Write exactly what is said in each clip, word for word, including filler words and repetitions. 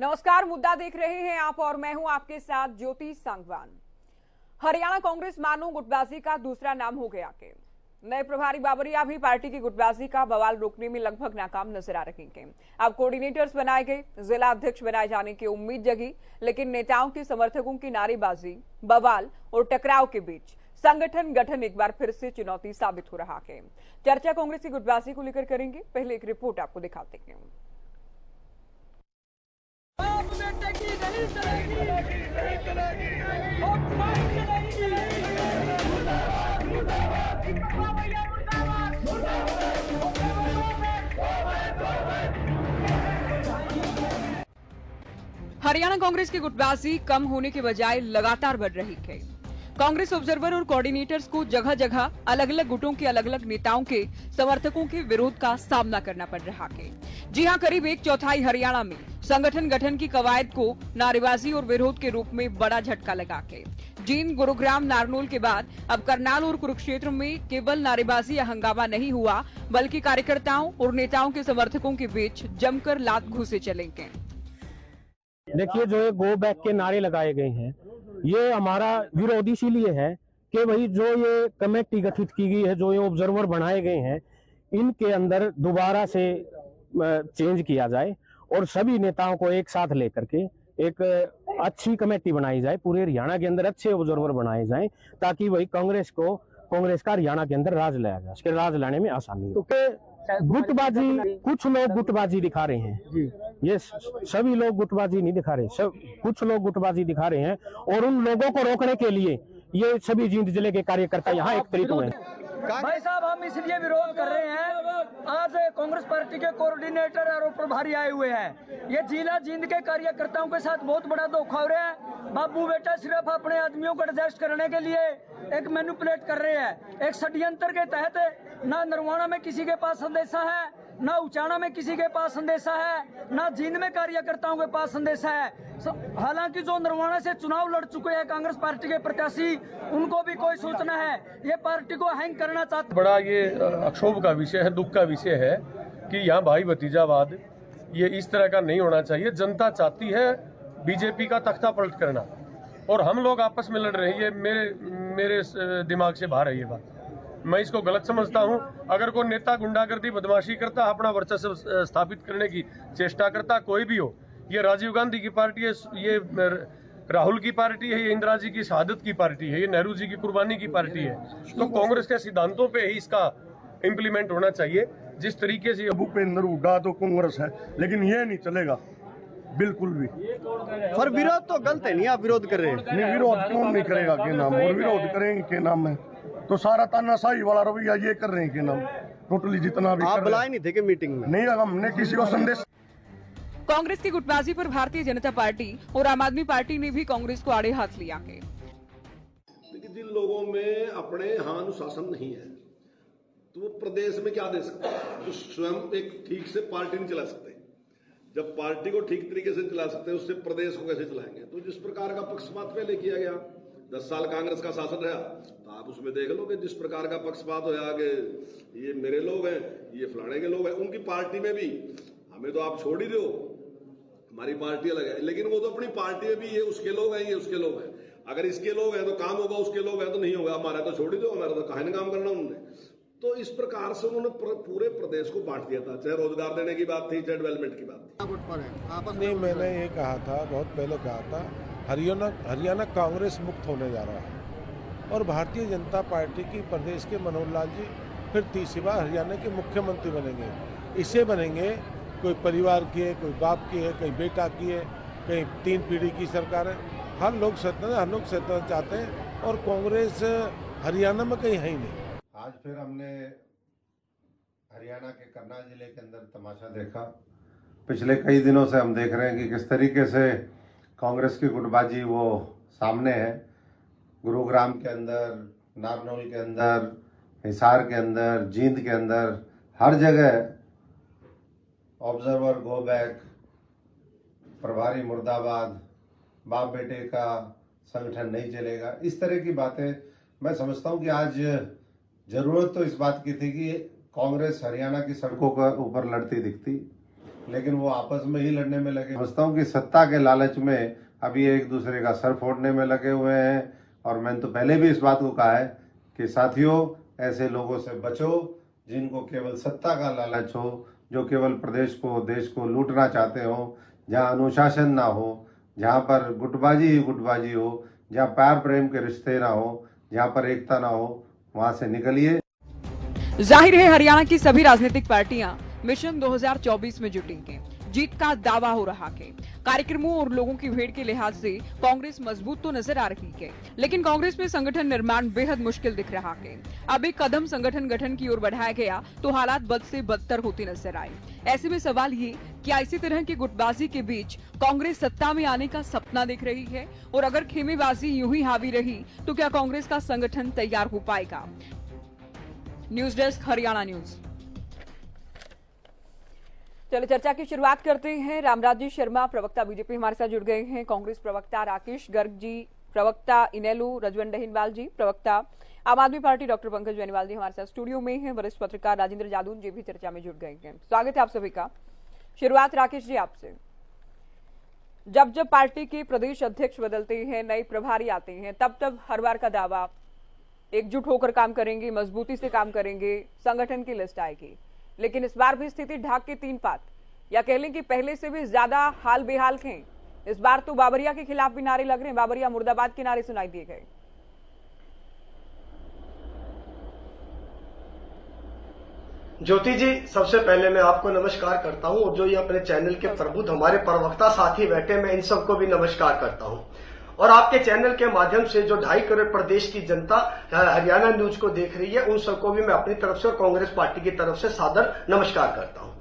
नमस्कार, मुद्दा देख रहे हैं आप और मैं हूं आपके साथ ज्योति सांगवान। हरियाणा कांग्रेस मानो गुटबाजी का दूसरा नाम हो गया के नए प्रभारी बाबरिया भी पार्टी की गुटबाजी का बवाल रोकने में लगभग नाकाम नजर आ रहे हैं। अब कोऑर्डिनेटर्स बनाए गए, जिला अध्यक्ष बनाए जाने की उम्मीद जगी, लेकिन नेताओं के समर्थकों की नारेबाजी, बवाल और टकराव के बीच संगठन गठन एक बार फिर से चुनौती साबित हो रहा है। चर्चा कांग्रेस की गुटबाजी को लेकर करेंगे, पहले एक रिपोर्ट आपको दिखाते हैं। हरियाणा कांग्रेस की गुटबाजी कम होने के बजाय लगातार बढ़ रही है। कांग्रेस ऑब्जर्वर और कोऑर्डिनेटर्स को जगह जगह अलग अलग गुटों के अलग अलग नेताओं के समर्थकों के विरोध का सामना करना पड़ रहा है। जी हां, करीब एक चौथाई हरियाणा में संगठन गठन की कवायद को नारेबाजी और विरोध के रूप में बड़ा झटका लगा के जींद, गुरुग्राम, नारनौल के बाद अब करनाल और कुरुक्षेत्र में केवल नारेबाजी या हंगामा नहीं हुआ, बल्कि कार्यकर्ताओं और नेताओं के समर्थकों के बीच जमकर लात घूसे चलेंगे। देखिए, जो गो बैक के नारे लगाए गए हैं, ये हमारा विरोध इसीलिए है कि वही जो ये कमेटी गठित की गई है, जो ये ऑब्जर्वर बनाए गए हैं, इनके अंदर दोबारा से चेंज किया जाए और सभी नेताओं को एक साथ लेकर के एक अच्छी कमेटी बनाई जाए, पूरे हरियाणा के अंदर अच्छे ऑब्जर्वर बनाए जाएं, ताकि वही कांग्रेस को कांग्रेस का हरियाणा के अंदर राज लाया जाए, उसके राज लाने में आसानी हो। क्योंकि गुटबाजी कुछ लोग गुटबाजी दिखा रहे हैं, ये सभी लोग गुटबाजी नहीं दिखा रहे, सब कुछ लोग गुटबाजी दिखा रहे हैं और उन लोगों को रोकने के लिए ये सभी जींद जिले के कार्यकर्ता यहाँ एकत्रित हुए हैं। भाई साहब, हम इसलिए विरोध कर रहे हैं, आज कांग्रेस पार्टी के कोऑर्डिनेटर और प्रभारी आए हुए हैं, ये जिला जींद के कार्यकर्ताओं के साथ बहुत बड़ा धोखा हो रहा है। बाबू बेटा सिर्फ अपने आदमियों को एडजस्ट करने के लिए एक मैनिपुलेट कर रहे हैं, एक षड्यंत्र के तहत। ना नरवाना में किसी के पास संदेशा है, ना उचाना में किसी के पास संदेशा है, ना जींद में कार्यकर्ताओं के पास संदेशा है। हालांकि जो नरवाना से चुनाव लड़ चुके हैं कांग्रेस पार्टी के प्रत्याशी, उनको भी कोई सोचना है, ये पार्टी को हैंग करना चाहते। बड़ा ये अक्षोभ का विषय है, दुख का विषय है कि यहाँ भाई भतीजावाद ये इस तरह का नहीं होना चाहिए। जनता चाहती है बीजेपी का तख्ता पलट करना और हम लोग आपस में लड़ रहे हैं। ये मेरे मेरे दिमाग से बाहर है ये बात, मैं इसको गलत समझता हूं। अगर कोई नेता गुंडागर्दी बदमाशी करता, अपना वर्चस्व स्थापित करने की चेष्टा करता, कोई भी हो, ये राजीव गांधी की पार्टी है, ये राहुल की पार्टी है, ये इंदिरा जी की शहादत की पार्टी है, ये नेहरू जी की कुर्बानी की पार्टी है, तो कांग्रेस के सिद्धांतों पे ही इसका इम्प्लीमेंट होना चाहिए। जिस तरीके से भूपेंद्र हुड्डा तो कांग्रेस है, लेकिन ये नहीं चलेगा बिल्कुल भी। पर विरोध तो गलत है, नहीं आप विरोध कर रहे हैं, विरोध कौन नहीं करेगा के नाम, और विरोध करेंगे के नाम है तो सारा तानाशाही वाला रवैया ये कर रहे हैं कि नाम टोटली जितना भी आप बुलाए नहीं थे कि मीटिंग में नहीं, हमने किसी को संदेश। कांग्रेस की गुटबाजी पर भारतीय जनता पार्टी और आम आदमी पार्टी ने भी कांग्रेस को आड़े हाथ लिया है। जिन लोगों में अपने यहाँ अनुशासन नहीं है तो वो प्रदेश में क्या दे सकते हैं, तो स्वयं एक ठीक से पार्टी नहीं चला सकते। जब पार्टी को ठीक तरीके से चला सकते हैं, उससे प्रदेश को कैसे चलाएंगे। तो जिस प्रकार का पक्षपात पहले किया गया, दस साल कांग्रेस का शासन रहा, तो आप उसमें देख लो कि जिस प्रकार का पक्षपात होया कि ये मेरे लोग हैं, ये फलाने के लोग हैं, उनकी पार्टी में भी हमें तो आप छोड़ ही दो, हमारी पार्टी अलग है, लेकिन वो तो अपनी पार्टी में भी ये उसके लोग हैं, ये उसके लोग हैं, अगर इसके लोग हैं तो काम होगा, उसके लोग हैं तो नहीं होगा, हमारा तो छोड़ ही दो, हमारा तो कहीं काम करना उन्होंने। तो इस प्रकार से उन्होंने पूरे प्रदेश को बांट दिया था, चाहे रोजगार देने की बात थी, चाहे डेवलपमेंट की बात थी। नहीं, मैंने ये कहा था, बहुत पहले कहा था, हरियाणा हरियाणा कांग्रेस मुक्त होने जा रहा है और भारतीय जनता पार्टी की प्रदेश के मनोहर लाल जी फिर तीसरी बार हरियाणा के मुख्यमंत्री बनेंगे। इसे बनेंगे कोई परिवार की है, कोई बाप की है, कोई बेटा की है, कहीं तीन पीढ़ी की सरकार है। हर लोग सत्ता हर लोग सत्ता चाहते हैं और कांग्रेस हरियाणा में कहीं है ही नहीं। आज फिर हमने हरियाणा के करनाल जिले के अंदर तमाशा देखा। पिछले कई दिनों से हम देख रहे हैं कि किस तरीके से कांग्रेस की गुटबाजी वो सामने है। गुरुग्राम के अंदर, नारनौल के अंदर, हिसार के अंदर, जींद के अंदर, हर जगह ऑब्जर्वर गो बैक, प्रभारी मुर्दाबाद, बाप बेटे का संगठन नहीं चलेगा, इस तरह की बातें। मैं समझता हूँ कि आज ज़रूरत तो इस बात की थी कि कांग्रेस हरियाणा की सड़कों के ऊपर लड़ती दिखती, लेकिन वो आपस में ही लड़ने में लगे। समझता हूँ कि सत्ता के लालच में अभी एक दूसरे का सर फोड़ने में लगे हुए हैं। और मैंने तो पहले भी इस बात को कहा है कि साथियों, ऐसे लोगों से बचो जिनको केवल सत्ता का लालच हो, जो केवल प्रदेश को, देश को लूटना चाहते हो, जहाँ अनुशासन ना हो, जहाँ पर गुटबाजी ही गुटबाजी हो, जहाँ प्यार प्रेम के रिश्ते ना हो, जहाँ पर एकता ना हो, वहाँ से निकलिए। जाहिर है हरियाणा की सभी राजनीतिक पार्टियां मिशन दो हज़ार चौबीस में जुटेंगे, जीत का दावा हो रहा है। कार्यक्रमों और लोगों की भीड़ के लिहाज से कांग्रेस मजबूत तो नजर आ रही है, लेकिन कांग्रेस में संगठन निर्माण बेहद मुश्किल दिख रहा है। अब एक कदम संगठन गठन की ओर बढ़ाया गया तो हालात बद से बदतर होते नजर आए। ऐसे में सवाल ये, क्या इसी तरह की गुटबाजी के बीच कांग्रेस सत्ता में आने का सपना देख रही है? और अगर खेमेबाजी यूं ही हावी रही तो क्या कांग्रेस का संगठन तैयार हो पाएगा? News desk Haryana news. चलो चर्चा की शुरुआत करते हैं। रामराज शर्मा प्रवक्ता बीजेपी हमारे साथ जुड़ गए हैं। कांग्रेस प्रवक्ता राकेश गर्ग जी, प्रवक्ता इनेलू रजवन डहिनवाल जी, प्रवक्ता आम आदमी पार्टी डॉक्टर पंकज बेनीवाल जी हमारे साथ स्टूडियो में हैं। वरिष्ठ पत्रकार राजेंद्र जादून जी भी चर्चा में जुड़ गए हैं। स्वागत है आप सभी का। शुरुआत राकेश जी आपसे, जब जब पार्टी के प्रदेश अध्यक्ष बदलते हैं, नए प्रभारी आते हैं, तब तब हर बार का दावा एकजुट होकर काम करेंगे, मजबूती से काम करेंगे, संगठन की लिस्ट आएगी। लेकिन इस बार भी स्थिति ढाक के तीन पात, या कह लें कि पहले से भी ज्यादा हाल बेहाल थे। इस बार तो बाबरिया के खिलाफ भी नारे लग रहे हैं, बाबरिया मुर्दाबाद के नारे सुनाई दिए गए। ज्योति जी, सबसे पहले मैं आपको नमस्कार करता हूं, और जो ये अपने चैनल के प्रबुद्ध हमारे प्रवक्ता साथी बैठे, मैं इन सबको भी नमस्कार करता हूं। और आपके चैनल के माध्यम से जो ढाई करोड़ प्रदेश की जनता हरियाणा न्यूज को देख रही है, उन सबको भी मैं अपनी तरफ से और कांग्रेस पार्टी की तरफ से सादर नमस्कार करता हूं।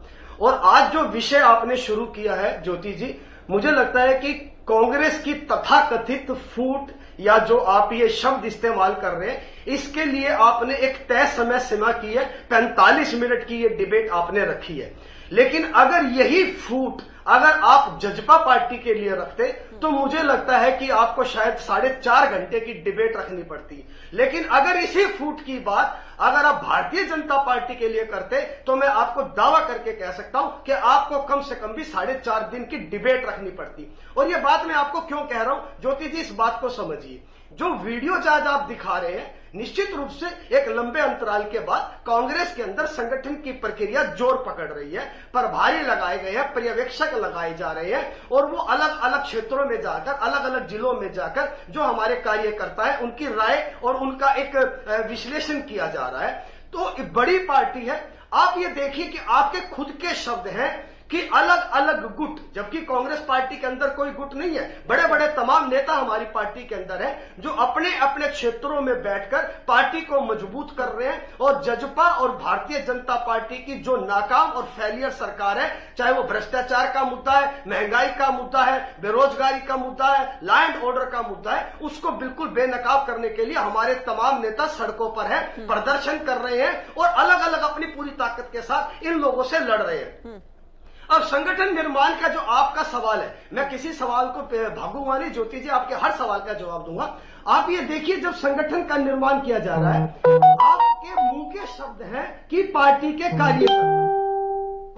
और आज जो विषय आपने शुरू किया है ज्योति जी, मुझे लगता है कि कांग्रेस की तथाकथित फूट, या जो आप ये शब्द इस्तेमाल कर रहे हैं, इसके लिए आपने एक तय समय सीमा की है, पैंतालीस मिनट की ये डिबेट आपने रखी है। लेकिन अगर यही फूट अगर आप जजपा पार्टी के लिए रखते तो मुझे लगता है कि आपको शायद साढ़े चार घंटे की डिबेट रखनी पड़ती। लेकिन अगर इसी फूट की बात अगर आप भारतीय जनता पार्टी के लिए करते तो मैं आपको दावा करके कह सकता हूं कि आपको कम से कम भी साढ़े चार दिन की डिबेट रखनी पड़ती। और ये बात मैं आपको क्यों कह रहा हूं ज्योति जी, इस बात को समझिए, जो वीडियो आज आप दिखा रहे हैं, निश्चित रूप से एक लंबे अंतराल के बाद कांग्रेस के अंदर संगठन की प्रक्रिया जोर पकड़ रही है। प्रभारी लगाए गए हैं, पर्यवेक्षक लगाए जा रहे हैं, और वो अलग अलग क्षेत्रों में जाकर, अलग अलग जिलों में जाकर जो हमारे कार्यकर्ता है उनकी राय और उनका एक विश्लेषण किया जा रहा है। तो बड़ी पार्टी है। आप ये देखिए कि आपके खुद के शब्द हैं कि अलग अलग गुट, जबकि कांग्रेस पार्टी के अंदर कोई गुट नहीं है। बड़े बड़े तमाम नेता हमारी पार्टी के अंदर है जो अपने अपने क्षेत्रों में बैठकर पार्टी को मजबूत कर रहे हैं। और जजपा और भारतीय जनता पार्टी की जो नाकाम और फेलियर सरकार है, चाहे वो भ्रष्टाचार का मुद्दा है, महंगाई का मुद्दा है, बेरोजगारी का मुद्दा है, लॉ एंड ऑर्डर का मुद्दा है, उसको बिल्कुल बेनकाब करने के लिए हमारे तमाम नेता सड़कों पर है, प्रदर्शन कर रहे हैं और अलग अलग अपनी पूरी ताकत के साथ इन लोगों से लड़ रहे हैं। अब संगठन निर्माण का जो आपका सवाल है, मैं किसी सवाल को भागूंगा नहीं ज्योति जी, आपके हर सवाल का जवाब दूंगा। आप ये देखिए, जब संगठन का निर्माण किया जा रहा है, आपके मुंह के शब्द हैं कि पार्टी के कार्यकर्ता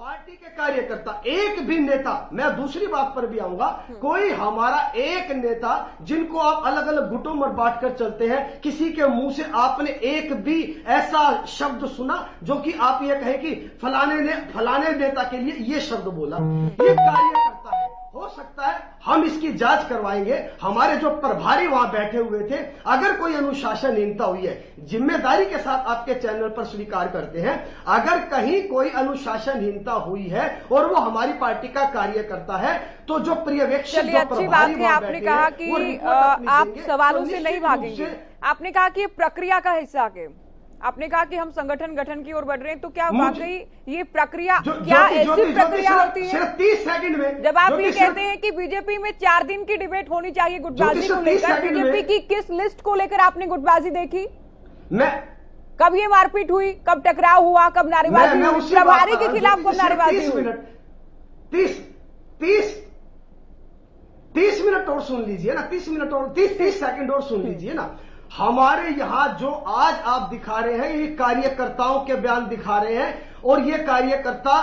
पार्टी के कार्यकर्ता एक भी नेता, मैं दूसरी बात पर भी आऊंगा, कोई हमारा एक नेता जिनको आप अलग अलग गुटों में बांट कर चलते हैं, किसी के मुंह से आपने एक भी ऐसा शब्द सुना जो कि आप ये कहें कि फलाने ने फलाने नेता के लिए ये शब्द बोला? ये कार्यकर्ता है। हो सकता है हम इसकी जांच करवाएंगे। हमारे जो प्रभारी वहां बैठे हुए थे, अगर कोई अनुशासनहीनता हुई है, जिम्मेदारी के साथ आपके चैनल पर स्वीकार करते हैं, अगर कहीं कोई अनुशासनहीनता हुई है और वो हमारी पार्टी का कार्यकर्ता है, तो जो पर्यवेक्षक जो प्रभारी वहां बैठे हैं, आपने कहा कि आप सवालों से नहीं भागेंगे, आपने कहा कि प्रक्रिया का हिस्सा है, आपने कहा कि हम संगठन गठन की ओर बढ़ रहे हैं, तो क्या वाकई ये प्रक्रिया, क्या ऐसी प्रक्रिया होती है? सिर्फ तीस सेकंड में जब आप ये कहते हैं कि बीजेपी में चार दिन की डिबेट होनी चाहिए गुटबाजी को लेकर, बीजेपी की किस लिस्ट को लेकर आपने गुटबाजी देखी? मैं कब ये मारपीट हुई, कब टकराव हुआ, कब नारेबाजी हुई प्रभारी के खिलाफ, कब नारेबाजी हुई? तीस तीस तीस मिनट और सुन लीजिए ना, तीस मिनट और तीस तीस सेकेंड और सुन लीजिए ना। हमारे यहाँ जो आज आप दिखा रहे हैं, ये कार्यकर्ताओं के बयान दिखा रहे हैं, और ये कार्यकर्ता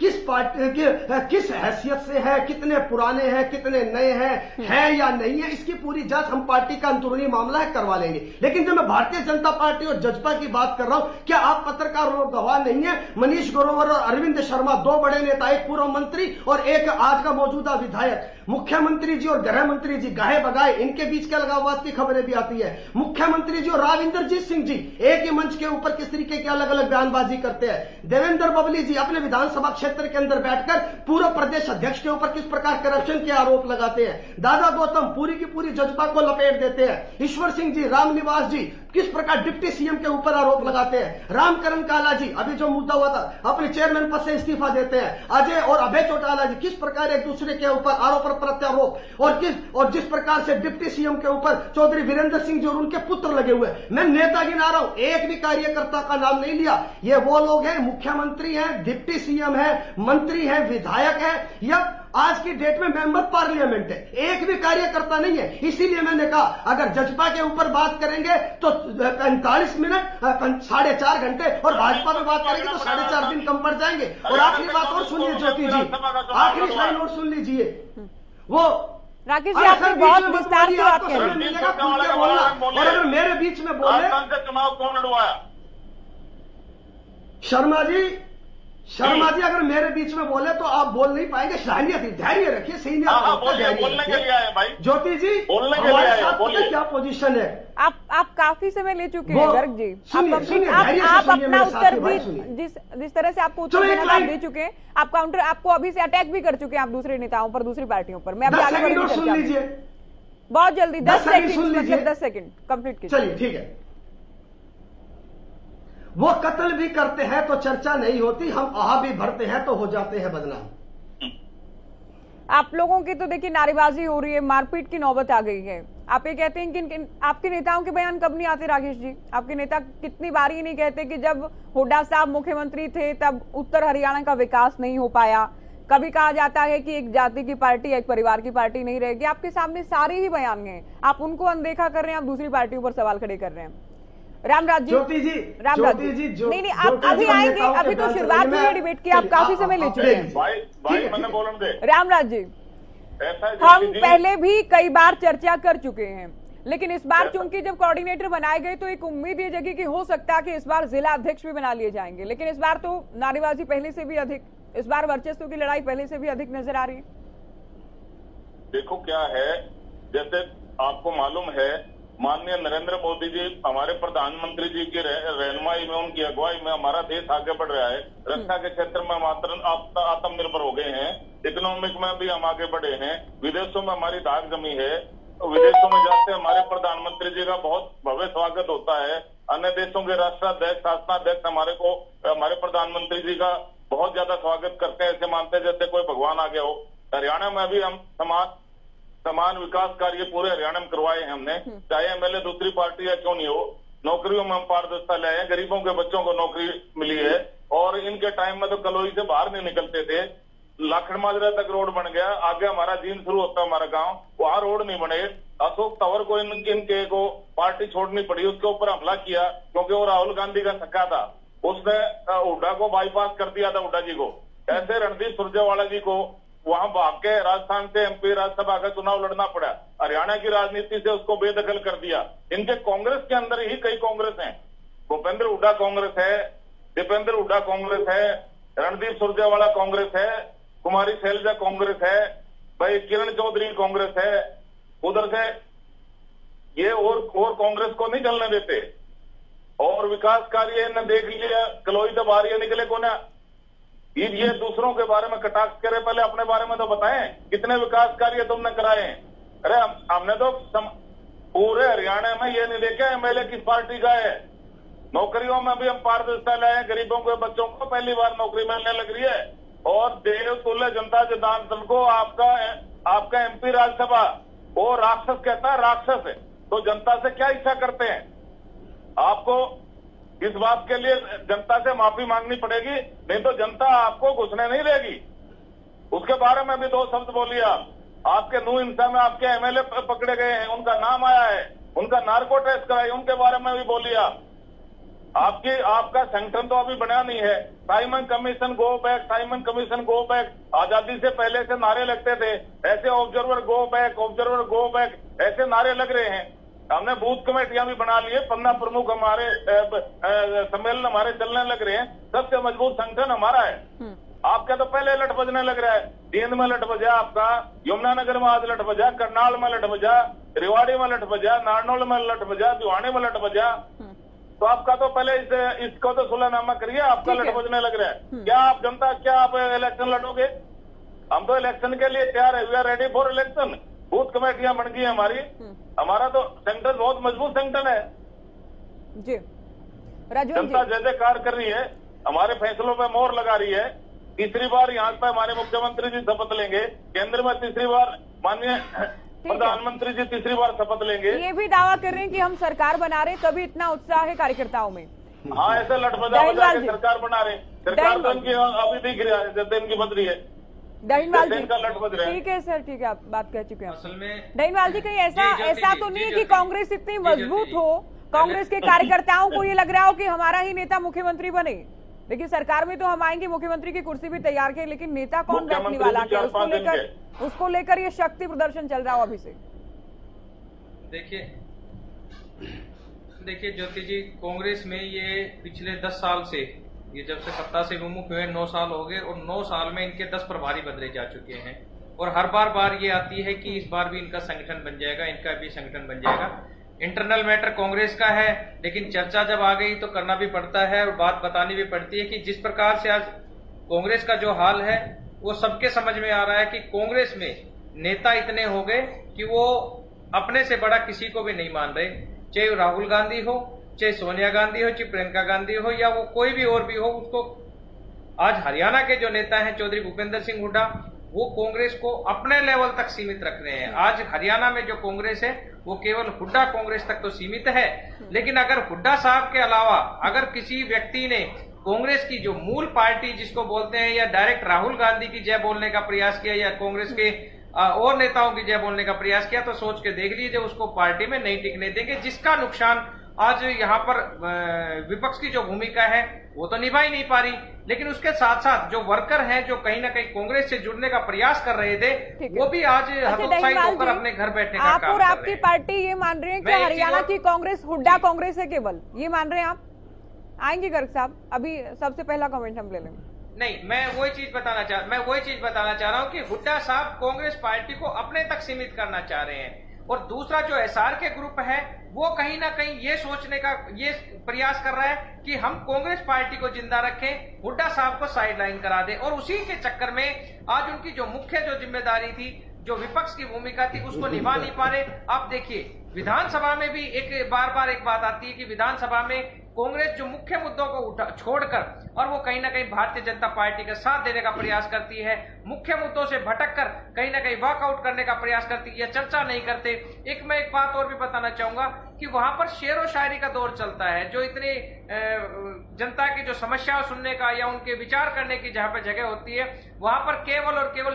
किस पार्टी कि, किस हैसियत से है, कितने पुराने हैं, कितने नए हैं, है या नहीं है, इसकी पूरी जांच हम पार्टी का अंदरूनी मामला है करवा लेंगे। लेकिन जब मैं भारतीय जनता पार्टी और जजपा की बात कर रहा हूं, क्या आप पत्रकार और गवाह नहीं है? मनीष ग्रोवर और अरविंद शर्मा दो बड़े नेता, एक पूर्व मंत्री और एक आज का मौजूदा विधायक। मुख्यमंत्री जी और गृह मंत्री जी गाहे बगाए, इनके बीच क्या लगाववाद की खबरें भी आती है। मुख्यमंत्री जी और राविंदरजीत सिंह जी एक ही मंच के ऊपर किस तरीके की अलग अलग बयानबाजी करते हैं। देवेंद्र बबली जी अपने विधानसभा क्षेत्र के अंदर बैठकर पूर्व प्रदेश अध्यक्ष के ऊपर किस प्रकार करप्शन के आरोप लगाते हैं। दादा गौतम पूरी की पूरी जजपा को लपेट देते हैं। ईश्वर सिंह जी, राम निवास जी किस प्रकार डिप्टी सीएम के ऊपर आरोप लगाते हैं। रामकरण काला जी अभी जो मुद्दा हुआ था, अपने चेयरमैन पद से इस्तीफा देते हैं। अजय और अभय चौटाला जी किस प्रकार एक दूसरे के ऊपर आरोप प्रत्यारोप, और किस और जिस प्रकार से डिप्टी सीएम के ऊपर चौधरी वीरेंद्र सिंह जी और उनके पुत्र लगे हुए। मैं नेता गिना रहा हूं, एक भी कार्यकर्ता का नाम नहीं लिया। ये वो लोग हैं, मुख्यमंत्री हैं, डिप्टी सीएम हैं, मंत्री हैं, विधायक हैं, या आज की डेट में मेंबर पार्लियामेंट है, एक भी कार्यकर्ता नहीं है। इसीलिए मैंने कहा अगर जजपा के ऊपर बात करेंगे तो पैंतालीस मिनट साढ़े चार घंटे और भाजपा में बात करेंगे तो साढ़े चार दिन कम पड़ जाएंगे। और आखिरी बात और सुनिए ज्योति जी, आखिरी लाइन और सुन लीजिए वो राकेश जी, आपने बहुत विस्तार से बात करी। और अगर मेरे बीच में बोले चुनाव कौन लड़वाया शर्मा जी, शर्मा जी अगर मेरे बीच में बोले तो आप बोल नहीं पाएंगे। सहनियत धैर्य रखिए, सीनियर ज्योति जी हमारे साथ क्या पोजीशन है। आप आप काफी समय ले चुके हैं गर्ग जी, आप आप अपना उत्तर भी जिस जिस तरह से आपको उत्तर आप दे चुके हैं, आप काउंटर आपको अभी से अटैक भी कर चुके हैं आप दूसरे नेताओं पर, दूसरी पार्टियों पर। मैं बहुत जल्दी दस सेकेंड दस सेकेंड कंप्लीट कीजिए, ठीक है। वो कत्ल भी करते हैं तो चर्चा नहीं होती, हम आह भी भरते हैं तो हो जाते हैं बदनाम। आप लोगों की तो देखिए नारेबाजी हो रही है, मारपीट की नौबत आ गई है। आप ये कहते हैं कि, कि आपके नेताओं के बयान कब नहीं आते राकेश जी? आपके नेता कितनी बार ही नहीं कहते कि जब हुड्डा साहब मुख्यमंत्री थे तब उत्तर हरियाणा का विकास नहीं हो पाया। कभी कहा जाता है कि एक जाति की पार्टी, एक परिवार की पार्टी नहीं रहेगी। आपके सामने सारे ही बयान हैं, आप उनको अनदेखा कर रहे हैं, आप दूसरी पार्टियों पर सवाल खड़े कर रहे हैं। रामराज जी, ज्योति जी, रामराज जी, जी नहीं नहीं आप अभी आएंगे, अभी तो शुरुआत हुई है डिबेट की, आप काफी समय ले चुके हैं। रामराज जी, हम पहले भी कई बार चर्चा कर चुके हैं, लेकिन इस बार चूंकि जब कोऑर्डिनेटर बनाए गए तो एक उम्मीद ये जगी कि हो सकता है कि इस बार जिला अध्यक्ष भी बना लिए जाएंगे, लेकिन इस बार तो नारेबाजी पहले से भी अधिक, इस बार वर्चस्व की लड़ाई पहले से भी अधिक नजर आ रही है। देखो क्या है, जैसे आपको मालूम है माननीय नरेंद्र मोदी जी हमारे प्रधानमंत्री जी की रहनुमाई में, उनकी अगुवाई में हमारा देश आगे बढ़ रहा है। रक्षा के क्षेत्र में मात्र आत्मनिर्भर हो गए हैं, इकोनॉमिक में भी हम आगे बढ़े हैं, विदेशों में हमारी धाक जमी है, विदेशों में जाते हमारे प्रधानमंत्री जी का बहुत भव्य स्वागत होता है। अन्य देशों के राष्ट्राध्यक्ष, शासनाध्यक्ष हमारे को हमारे प्रधानमंत्री जी का बहुत ज्यादा स्वागत करते हैं, ऐसे मानते हैं जैसे कोई भगवान आ गया हो। हरियाणा में भी हम समाज समान विकास कार्य पूरे हरियाणा में करवाए हैं हमने, चाहे एमएलए दूसरी पार्टी या क्यों नहीं हो। नौकरियों में हम पारदर्शिता लाए हैं, गरीबों के बच्चों को नौकरी मिली है, और इनके टाइम में तो कलोई से बाहर नहीं निकलते थे। लाखन माजरा तक रोड बन गया, आगे हमारा जींद शुरू होता है हमारा गांव, वहां रोड नहीं बने। अशोक तंवर को इन, इनके को पार्टी छोड़नी पड़ी, उसके ऊपर हमला किया क्योंकि वो राहुल गांधी का सखा था, उसने हुड्डा को बाईपास कर दिया था, हुड्डा जी को। ऐसे रणदीप सुरजेवाला जी को वहां भाग के राजस्थान से एमपी राज्यसभा का चुनाव लड़ना पड़ा, हरियाणा की राजनीति से उसको बेदखल कर दिया। इनके कांग्रेस के अंदर ही कई कांग्रेस हैं, भूपेंद्र हुड्डा कांग्रेस है, दीपेंद्र हुड्डा कांग्रेस है, रणदीप सुरजेवाला कांग्रेस है, कुमारी शैलजा कांग्रेस है, भाई किरण चौधरी कांग्रेस है। उधर से ये और और कांग्रेस को नहीं चलने देते, और विकास कार्य ने देख लिया कलोई तो बाहर ये निकले को ना। ये दूसरों के बारे में कटाक्ष करे, पहले अपने बारे में तो बताएं कितने विकास कार्य तुमने कराए हैं। अरे हम, हमने तो सम, पूरे हरियाणा में ये नहीं देखा एमएलए किस पार्टी का है। नौकरियों में भी हम पारदर्शिता लाए, गरीबों के बच्चों को पहली बार नौकरी मिलने लग रही है, और देव तुल्य जनता जनार्दन दल को आपका आपका एमपी राज्यसभा वो राक्षस कहता है, राक्षस है, तो जनता से क्या इच्छा करते हैं? आपको इस बात के लिए जनता से माफी मांगनी पड़ेगी, नहीं तो जनता आपको घुसने नहीं देगी। उसके बारे में भी दो शब्द बोलिए आप। आपके नू हिंसा में आपके एमएलए पकड़े गए हैं, उनका नाम आया है, उनका नार्को टेस्ट कराई, उनके बारे में भी बोलिए आप। आपके आपका संगठन तो अभी बना नहीं है। Simon commission go back, Simon commission go back, आजादी से पहले से नारे लगते थे, ऐसे observer go back, observer go back, ऐसे नारे लग रहे हैं। हमने बूथ कमेटियां भी बना लिए, पन्ना प्रमुख हमारे सम्मेलन हमारे चलने लग रहे हैं। सबसे मजबूत संगठन हमारा है। आपका तो पहले लट बजने लग रहा है। जींद में लट बजा आपका, यमुनानगर में आज लट बजा, करनाल में लट बजा, रेवाड़ी में लट बजा, नारनौल में लट बजा, भिवानी में लट बजा। तो आपका तो पहले इस, इसको तो सुलहनामा करिए, आपका लट बजने लग रहा है। क्या आप जनता क्या आप इलेक्शन लड़ोगे? हम तो इलेक्शन के लिए तैयार है, we are ready for election. Booth कमेटियां बन गई हमारी, हमारा तो संगठन बहुत मजबूत संगठन है जी। जनता जैसे कार्य कर रही है, हमारे फैसलों पे मोहर लगा रही है। तीसरी बार यहाँ पे हमारे मुख्यमंत्री जी शपथ लेंगे, केंद्र में तीसरी बार माननीय प्रधानमंत्री जी तीसरी बार शपथ लेंगे। ये भी दावा कर रहे हैं कि हम सरकार बना रहे, तभी इतना उत्साह है कार्यकर्ताओं में। हाँ, ऐसे लटबजा बजा के सरकार बना रहे। सरकार तो इनकी अभी दिख रही है जैसे इनकी बन रही है। दहीनवाल जी का लट बज रहा है। ठीक है सर, ठीक है, आप बात कह चुके हैं। असल में दहीनवाल जी, कहीं ऐसा ऐसा तो नहीं है कि कांग्रेस इतनी मजबूत हो, कांग्रेस के कार्यकर्ताओं को ये लग रहा हो कि हमारा ही नेता मुख्यमंत्री बने। देखिए, सरकार में तो हम आएंगे, मुख्यमंत्री की कुर्सी भी तैयार की, लेकिन नेता कौन बैठने वाला है, उसको लेकर उसको लेकर ये शक्ति प्रदर्शन चल रहा हो अभी से। देखिए देखिए ज्योति जी, कांग्रेस में ये पिछले दस साल से, ये जब से सत्ता से विमुख हुए नौ साल हो गए, और नौ साल में इनके दस प्रभारी बदले जा चुके हैं। और हर बार बार ये आती है कि इस बार भी इनका संगठन बन जाएगा, इनका भी संगठन बन जाएगा। इंटरनल मैटर कांग्रेस का है, लेकिन चर्चा जब आ गई तो करना भी पड़ता है और बात बतानी भी पड़ती है। कि जिस प्रकार से आज कांग्रेस का जो हाल है, वो सबके समझ में आ रहा है कि कांग्रेस में नेता इतने हो गए कि वो अपने से बड़ा किसी को भी नहीं मान रहे। चाहे राहुल गांधी हो, चाहे सोनिया गांधी हो, चाहे प्रियंका गांधी हो, या वो कोई भी और भी हो, उसको आज हरियाणा के जो नेता हैं चौधरी भूपेंद्र सिंह हुड्डा, वो कांग्रेस को अपने लेवल तक सीमित रख रहे हैं। आज हरियाणा में जो कांग्रेस है वो केवल हुड्डा कांग्रेस तक तो सीमित है, लेकिन अगर हुड्डा साहब के अलावा अगर किसी व्यक्ति ने कांग्रेस की जो मूल पार्टी जिसको बोलते हैं, या डायरेक्ट राहुल गांधी की जय बोलने का प्रयास किया, या कांग्रेस के और नेताओं की जय बोलने का प्रयास किया, तो सोच के देख लीजिए उसको पार्टी में नहीं टिकने देंगे। जिसका नुकसान आज यहाँ पर विपक्ष की जो भूमिका है वो तो निभा ही नहीं पा रही, लेकिन उसके साथ साथ जो वर्कर हैं, जो कहीं ना कहीं कांग्रेस से जुड़ने का प्रयास कर रहे थे, वो भी आज हतोत्साहित होकर अपने घर बैठने का काम कर रहे हैं। आप और आपकी पार्टी ये मान रहे हैं कि हरियाणा की कांग्रेस हुड्डा कांग्रेस है केवल, ये मान रहे हैं आप? आएंगे गर्ग साहब, अभी सबसे पहला कमेंट हम ले लेंगे। नहीं, मैं वही चीज बताना चाह मैं वही चीज बताना चाह रहा हूँ कि हुड्डा साहब कांग्रेस पार्टी को अपने तक सीमित करना चाह रहे हैं। और दूसरा जो एसआर के ग्रुप है वो कहीं ना कहीं ये सोचने का ये प्रयास कर रहा है कि हम कांग्रेस पार्टी को जिंदा रखें, हुड्डा साहब को साइडलाइन करा दें। और उसी के चक्कर में आज उनकी जो मुख्य जो जिम्मेदारी थी, जो विपक्ष की भूमिका थी, उसको निभा नहीं पा रहे। आप देखिए, विधानसभा में भी एक बार बार एक बात आती है कि विधानसभा में कांग्रेस जो मुख्य मुद्दों को उठा छोड़कर और वो कहीं ना कहीं भारतीय जनता पार्टी का साथ देने का प्रयास करती है, मुख्य मुद्दों से भटक कर कहीं ना कहीं वॉकआउट करने का प्रयास करती है, चर्चा नहीं करते। एक मैं एक बात और भी बताना चाहूंगा कि वहां पर शेर व शायरी का दौर चलता है। जो इतनी जनता की जो समस्याओं सुनने का या उनके विचार करने की जहां पर जगह होती है, वहां पर केवल और केवल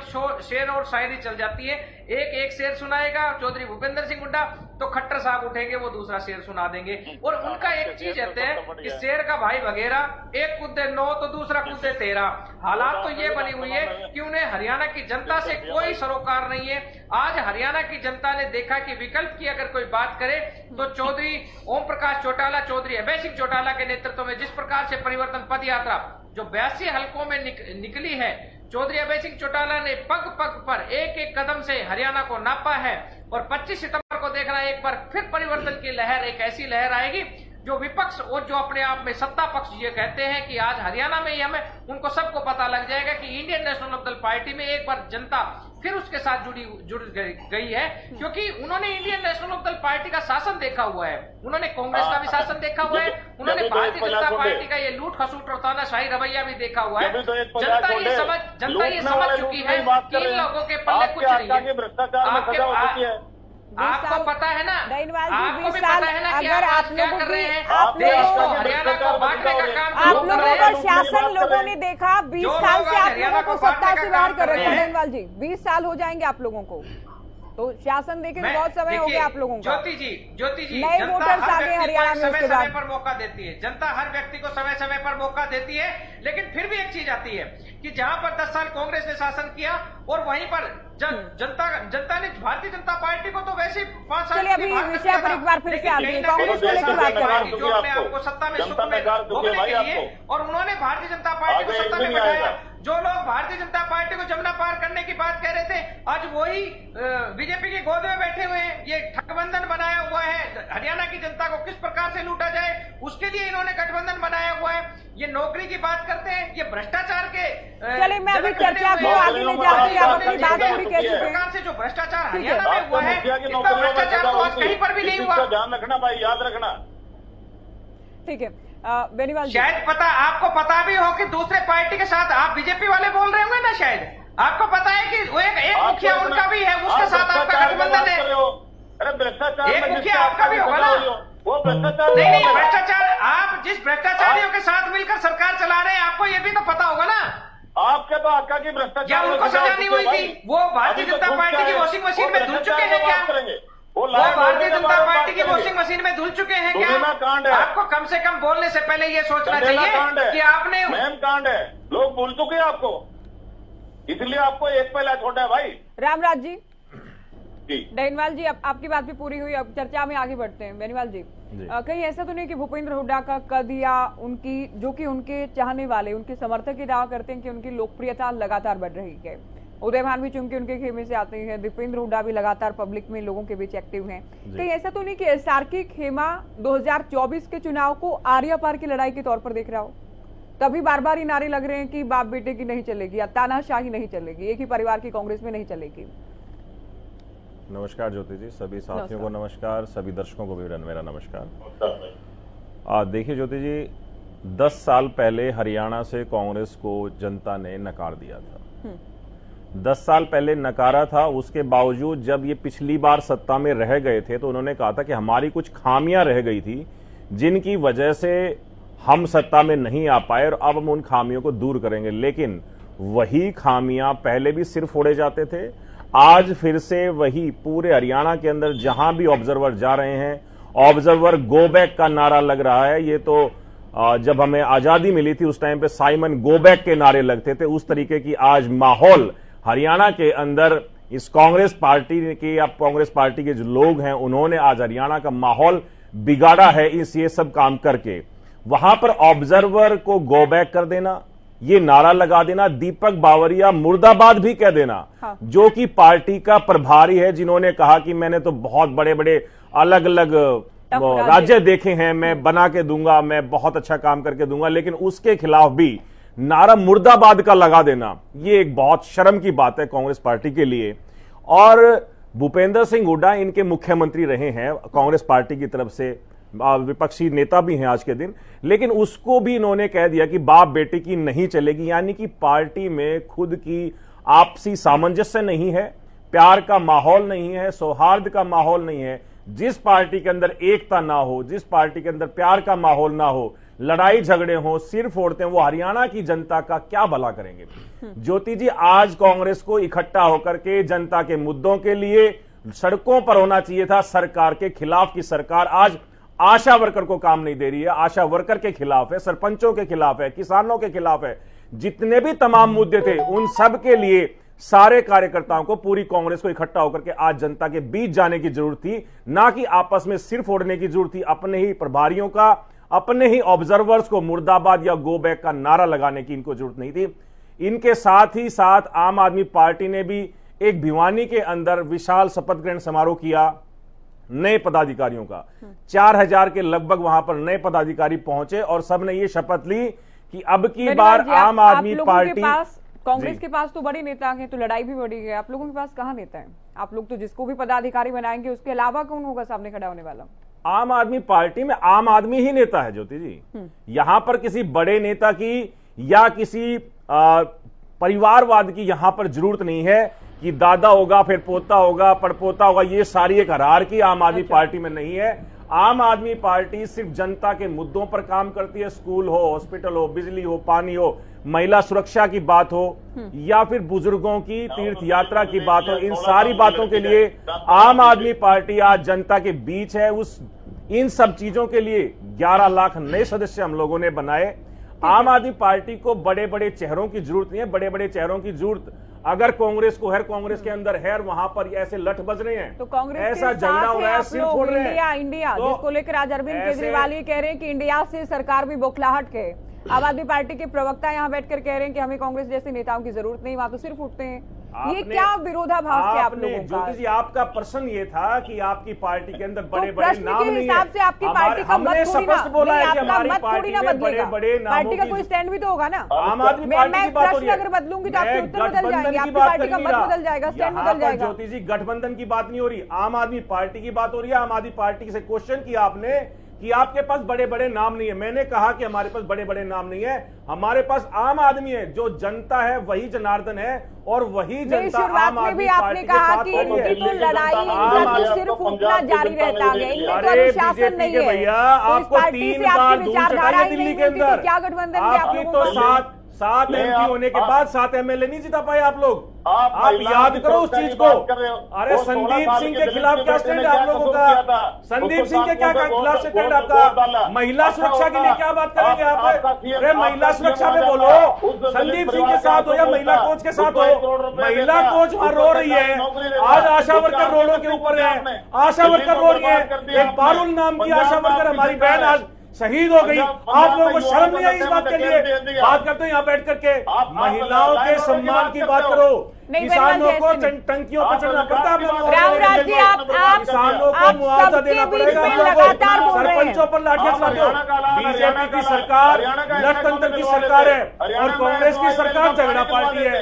शेर और शायरी चल जाती है। एक एक शेर सुनाएगा चौधरी भूपेंद्र सिंह हुड्डा तो खट्टर साहब उठेंगे, वो दूसरा शेर सुना देंगे। और उनका एक चीज रहते है कि शेर का भाई वगैरह, एक कुदे नौ तो दूसरा कुदे तेरा। हालात तो ये बनी हुई है कि उन्हें हरियाणा की जनता से कोई सरोकार नहीं है। आज हरियाणा की जनता ने देखा कि विकल्प की अगर कोई बात करे तो चौधरी ओम प्रकाश चौटाला, चौधरी अभय सिंह चौटाला के नेतृत्व में जिस प्रकार से परिवर्तन पद यात्रा जो बयासी हलकों में निक, निकली है, चौधरी अभय सिंह चौटाला ने पग पग पर एक एक कदम से हरियाणा को नापा है। और पच्चीस सितंबर को देखना एक बार फिर परिवर्तन की लहर, एक ऐसी लहर आएगी जो विपक्ष और जो अपने आप में सत्ता पक्ष ये कहते हैं कि आज हरियाणा में ही हमें उनको सबको पता लग जाएगा कि इंडियन नेशनल लोकदल पार्टी में एक बार जनता फिर उसके साथ जुड़ी जुड़ गई है, क्योंकि उन्होंने इंडियन नेशनल लोकदल पार्टी का शासन देखा हुआ है, उन्होंने कांग्रेस का भी शासन देखा हुआ है, उन्होंने भारतीय जनता पार्टी का ये लूट खसूट और तानाशाही रवैया भी देखा हुआ है। जनता ये समझ जनता ये समझ चुकी है कि इन लोगों के पल्ले कुछ नहीं है। आपको पता है ना, आपको भी पता है ना कि आप क्या कर रहे हैं, आप लोगों को हरियाणा को बांटने का काम आप लोगों का शासन लोगों ने देखा। बीस साल से आप लोगों को सत्ता से बाहर कर रहे हैं। जी, बीस साल हो जाएंगे आप लोगों को, तो शासन देखे बहुत समय हो गया आप लोगों को। ज्योति जी, ज्योति जी, नए वोटर्स आगे हरियाणा में समय समय पर मौका देती है, जनता हर व्यक्ति को समय समय पर मौका देती है, लेकिन फिर भी एक चीज आती है कि जहां पर दस साल कांग्रेस ने शासन किया और वहीं पर जन, जनता जनता ने भारतीय जनता पार्टी को तो वैसे पांच साल अभी विषय पर एक बार फिर से कांग्रेस को लेकर बात करेंगे जो अपने आपको सत्ता में सुख में भोगने के लिए, और उन्होंने भारतीय जनता पार्टी को सत्ता में बैठाया। जो लोग भारतीय जनता पार्टी को जमुना पार करने की बात कह रहे थे, आज वही बीजेपी के गोद में बैठे हुए हैं। ये ठगबंधन बनाया हुआ है, हरियाणा की जनता को किस प्रकार से लूटा जाए उसके लिए इन्होंने गठबंधन बनाया हुआ है। ये नौकरी की बात करते हैं, ये भ्रष्टाचार के चले मैं अभी चर्चा को आगे ले जा रही हूं। अपनी बात पूरी कह चुके हैं। प्रकार से जो भ्रष्टाचार हरियाणा में हुआ है, इसका भ्रष्टाचार तो आज कहीं पर भी नहीं हुआ। ध्यान रखना भाई, याद रखना, ठीक है। बेनीवाल, शायद पता आपको पता भी हो कि दूसरे पार्टी के साथ आप बीजेपी वाले बोल रहे होंगे ना, शायद आपको पता है कि वो एक एक मुखिया उनका भी है, उसके साथ आपका गठबंधन है। अरे भ्रष्टाचार, एक मुखिया आपका भी होगा ना, वो भ्रष्टाचार नहीं नहीं भ्रष्टाचार आप जिस भ्रष्टाचारियों के साथ मिलकर सरकार चला रहे हैं, आपको ये भी तो पता होगा ना। आपके तो आपका की भ्रष्टाचार, उनको सजा नहीं हुई थी, वो भारतीय जनता पार्टी की वॉशिंग मशीन में धुल चुके हैं क्या? वो भारतीय जनता पार्टी की वॉशिंग मशीन में धुल चुके हैं क्या? है। आपको कम से कम बोलने से पहले ये सोचना चाहिए कि आपने मैम कांड है, लोग भूल चुके हैं आपको, इसलिए आपको एक पहला छोटा है भाई। रामराज जी, बेनीवाल जी, आप, आपकी बात भी पूरी हुई, अब चर्चा में आगे बढ़ते हैं। बेनीवाल जी, जी। आ, कहीं ऐसा तो नहीं कि भूपेंद्र हुड्डा का कद या उनकी जो कि उनके चाहने वाले उनके समर्थक ये दावा करते हैं कि उनकी लोकप्रियता लगातार बढ़ रही है। उदय भान भी चूंकि उनके खेमे से आते हैं, दीपेंद्र हुड्डा भी लगातार पब्लिक में लोगों के बीच एक्टिव हैं। कहीं ऐसा तो नहीं कि एसआरके खेमा दो हज़ार चौबीस के चुनाव को आर्या पार की लड़ाई के तौर पर देख रहा हो? तभी बार बार ये नारे लग रहे हैं कि बाप बेटे की नहीं चलेगी या तानाशाही नहीं चलेगी, एक ही परिवार की कांग्रेस में नहीं चलेगी। नमस्कार ज्योति जी, सभी साथियों को नमस्कार, सभी दर्शकों को भी मेरा नमस्कार। देखिए ज्योति जी, दस साल पहले हरियाणा से कांग्रेस को जनता ने नकार दिया था। दस साल पहले नकारा था, उसके बावजूद जब ये पिछली बार सत्ता में रह गए थे तो उन्होंने कहा था कि हमारी कुछ खामियां रह गई थी जिनकी वजह से हम सत्ता में नहीं आ पाए और अब हम उन खामियों को दूर करेंगे। लेकिन वही खामियां पहले भी सिर फोड़े जाते थे, आज फिर से वही पूरे हरियाणा के अंदर जहां भी ऑब्जर्वर जा रहे हैं, ऑब्जर्वर गो बैक का नारा लग रहा है। ये तो जब हमें आजादी मिली थी उस टाइम पे साइमन गो बैक के नारे लगते थे, उस तरीके की आज माहौल हरियाणा के अंदर इस कांग्रेस पार्टी के या कांग्रेस पार्टी के जो लोग हैं उन्होंने आज हरियाणा का माहौल बिगाड़ा है। इस ये सब काम करके वहां पर ऑब्जर्वर को गो बैक कर देना, ये नारा लगा देना, दीपक बाबरिया मुर्दाबाद भी कह देना, हाँ। जो कि पार्टी का प्रभारी है, जिन्होंने कहा कि मैंने तो बहुत बड़े बड़े अलग अलग राज्य देखे हैं, मैं बना के दूंगा, मैं बहुत अच्छा काम करके दूंगा, लेकिन उसके खिलाफ भी नारा मुर्दाबाद का लगा देना, ये एक बहुत शर्म की बात है कांग्रेस पार्टी के लिए। और भूपेंद्र सिंह हुड्डा इनके मुख्यमंत्री रहे हैं कांग्रेस पार्टी की तरफ से, विपक्षी नेता भी हैं आज के दिन, लेकिन उसको भी इन्होंने कह दिया कि बाप बेटे की नहीं चलेगी, यानी कि पार्टी में खुद की आपसी सामंजस्य नहीं है, प्यार का माहौल नहीं है, सौहार्द का माहौल नहीं है। जिस पार्टी के अंदर एकता ना हो, जिस पार्टी के अंदर प्यार का माहौल ना हो, लड़ाई झगड़े हो, सिर फोड़ते हैं, वो हरियाणा की जनता का क्या भला करेंगे? ज्योति जी, आज कांग्रेस को इकट्ठा होकर के जनता के मुद्दों के लिए सड़कों पर होना चाहिए था, सरकार के खिलाफ की सरकार आज आशा वर्कर को काम नहीं दे रही है, आशा वर्कर के खिलाफ है, सरपंचों के खिलाफ है, किसानों के खिलाफ है, जितने भी तमाम मुद्दे थे उन सब के लिए सारे कार्यकर्ताओं को, पूरी कांग्रेस को इकट्ठा होकर के आज जनता के बीच जाने की जरूरत थी, ना कि आपस में सिर फोड़ने की जरूरत थी, अपने ही प्रभारियों का, अपने ही ऑब्जर्वर्स को मुर्दाबाद या गो बैक का नारा लगाने की इनको जरूरत नहीं थी। इनके साथ ही साथ आम आदमी पार्टी ने भी एक भिवानी के अंदर विशाल शपथ ग्रहण समारोह किया नए पदाधिकारियों का, चार हजार के लगभग वहां पर नए पदाधिकारी पहुंचे और सबने ये शपथ ली कि अब की बार आम आदमी पार्टी। कांग्रेस के पास तो बड़े नेता हैं तो लड़ाई भी बढ़ी है, आप लोगों के पास कहाँ नेता है? आप लोग तो जिसको भी पदाधिकारी बनाएंगे उसके अलावा कौन होगा सामने खड़ा होने वाला? आम आदमी पार्टी में आम आदमी ही नेता है ज्योति जी, यहां पर किसी बड़े नेता की या किसी आ, परिवारवाद की यहां पर जरूरत नहीं है कि दादा होगा फिर पोता होगा पड़पोता होगा, ये सारी एक हरार की आम आदमी पार्टी में नहीं है। आम आदमी पार्टी सिर्फ जनता के मुद्दों पर काम करती है, स्कूल हो, हॉस्पिटल हो, बिजली हो, पानी हो, महिला सुरक्षा की बात हो या फिर बुजुर्गों की तीर्थ यात्रा की बात हो, इन सारी बातों के लिए आम आदमी पार्टी आज जनता के बीच है। उस इन सब चीजों के लिए ग्यारह लाख नए सदस्य हम लोगों ने बनाए। आम आदमी पार्टी को बड़े बड़े चेहरों की जरूरत नहीं है, बड़े बड़े चेहरों की जरूरत अगर कांग्रेस को है, कांग्रेस के अंदर है, वहां पर ऐसे लठ बज रहे हैं तो कांग्रेस ऐसा झंडा हो रहा है, सिर फोड़ रहे हैं। इंडिया इंडिया तो जिसको लेकर आज अरविंद केजरीवाल ये कह रहे हैं कि इंडिया से सरकार भी बौखलाहट के। आम आदमी पार्टी के प्रवक्ता यहाँ बैठकर कह रहे हैं कि हमें कांग्रेस जैसे नेताओं की जरूरत नहीं, वहां तो सिर्फ उठते हैं। ये क्या विरोधाभास है आप लोगों का? ज्योति जी, आपका प्रश्न ये था कि आपकी पार्टी के अंदर बड़े बड़े नाम नहीं है, हिसाब से आपकी पार्टी का मत थोड़ी ना बदलेगा, पार्टी का कोई स्टैंड भी तो होगा ना। आम आदमी मैं प्रश्न अगर बदलूंगी तो आपके उत्तर बदल जाएंगे, आपकी पार्टी का मत बदल जाएगा, स्टैंड बदल जाएगा। ज्योति जी, गठबंधन की बात नहीं हो रही, आम आदमी पार्टी की बात हो रही है। आम आदमी पार्टी से क्वेश्चन किया आपने कि आपके पास बड़े बड़े नाम नहीं है, मैंने कहा कि हमारे पास बड़े बड़े नाम नहीं है, हमारे पास आम आदमी है, जो जनता है वही जनार्दन है और वही जनता आम आदमी पार्टी के साथ है। इनकी तो लड़ाई, इनका तो सिर्फ उठना जारी रहता है, इनमें तो अनुशासन नहीं है भैया। आपको तीन बार धूल चटाई है दिल्ली के अंदर, क्या गठबंधन आपकी तो सात सात एमपी होने के बाद सात एमएलए नहीं जिता पाए आप लोग। आप, आप याद करो उस चीज को। अरे संदीप सिंह के खिलाफ क्या स्टैंड आप लोगों का? संदीप सिंह के क्या खिलाफ स्टैंड आपका? महिला सुरक्षा के लिए क्या बात करेंगे आप? अरे महिला सुरक्षा पे बोलो, संदीप सिंह के साथ हो या महिला कोच के साथ हो। महिला कोच वहां रो रही है, आज आशा वर्कर रोडों के ऊपर है, आशा वर्कर रो रही है। एक पारुल नाम की आशा वर्कर हमारी बहन आज शहीद हो गई। आप लोगों को शर्म नहीं आई इस बात के लिए? बात करते हैं यहाँ बैठ करके, महिलाओं के सम्मान की बात करो, किसानों को टंकियों पर चढ़ना पड़ता है, रामराज जी आप किसानों को मुआवजा देना पड़ेगा, सरपंचों पर लाठियां चलाते हो। बीजेपी की सरकार लोकतंत्र की सरकार है और कांग्रेस की सरकार झगड़ा पार्टी है,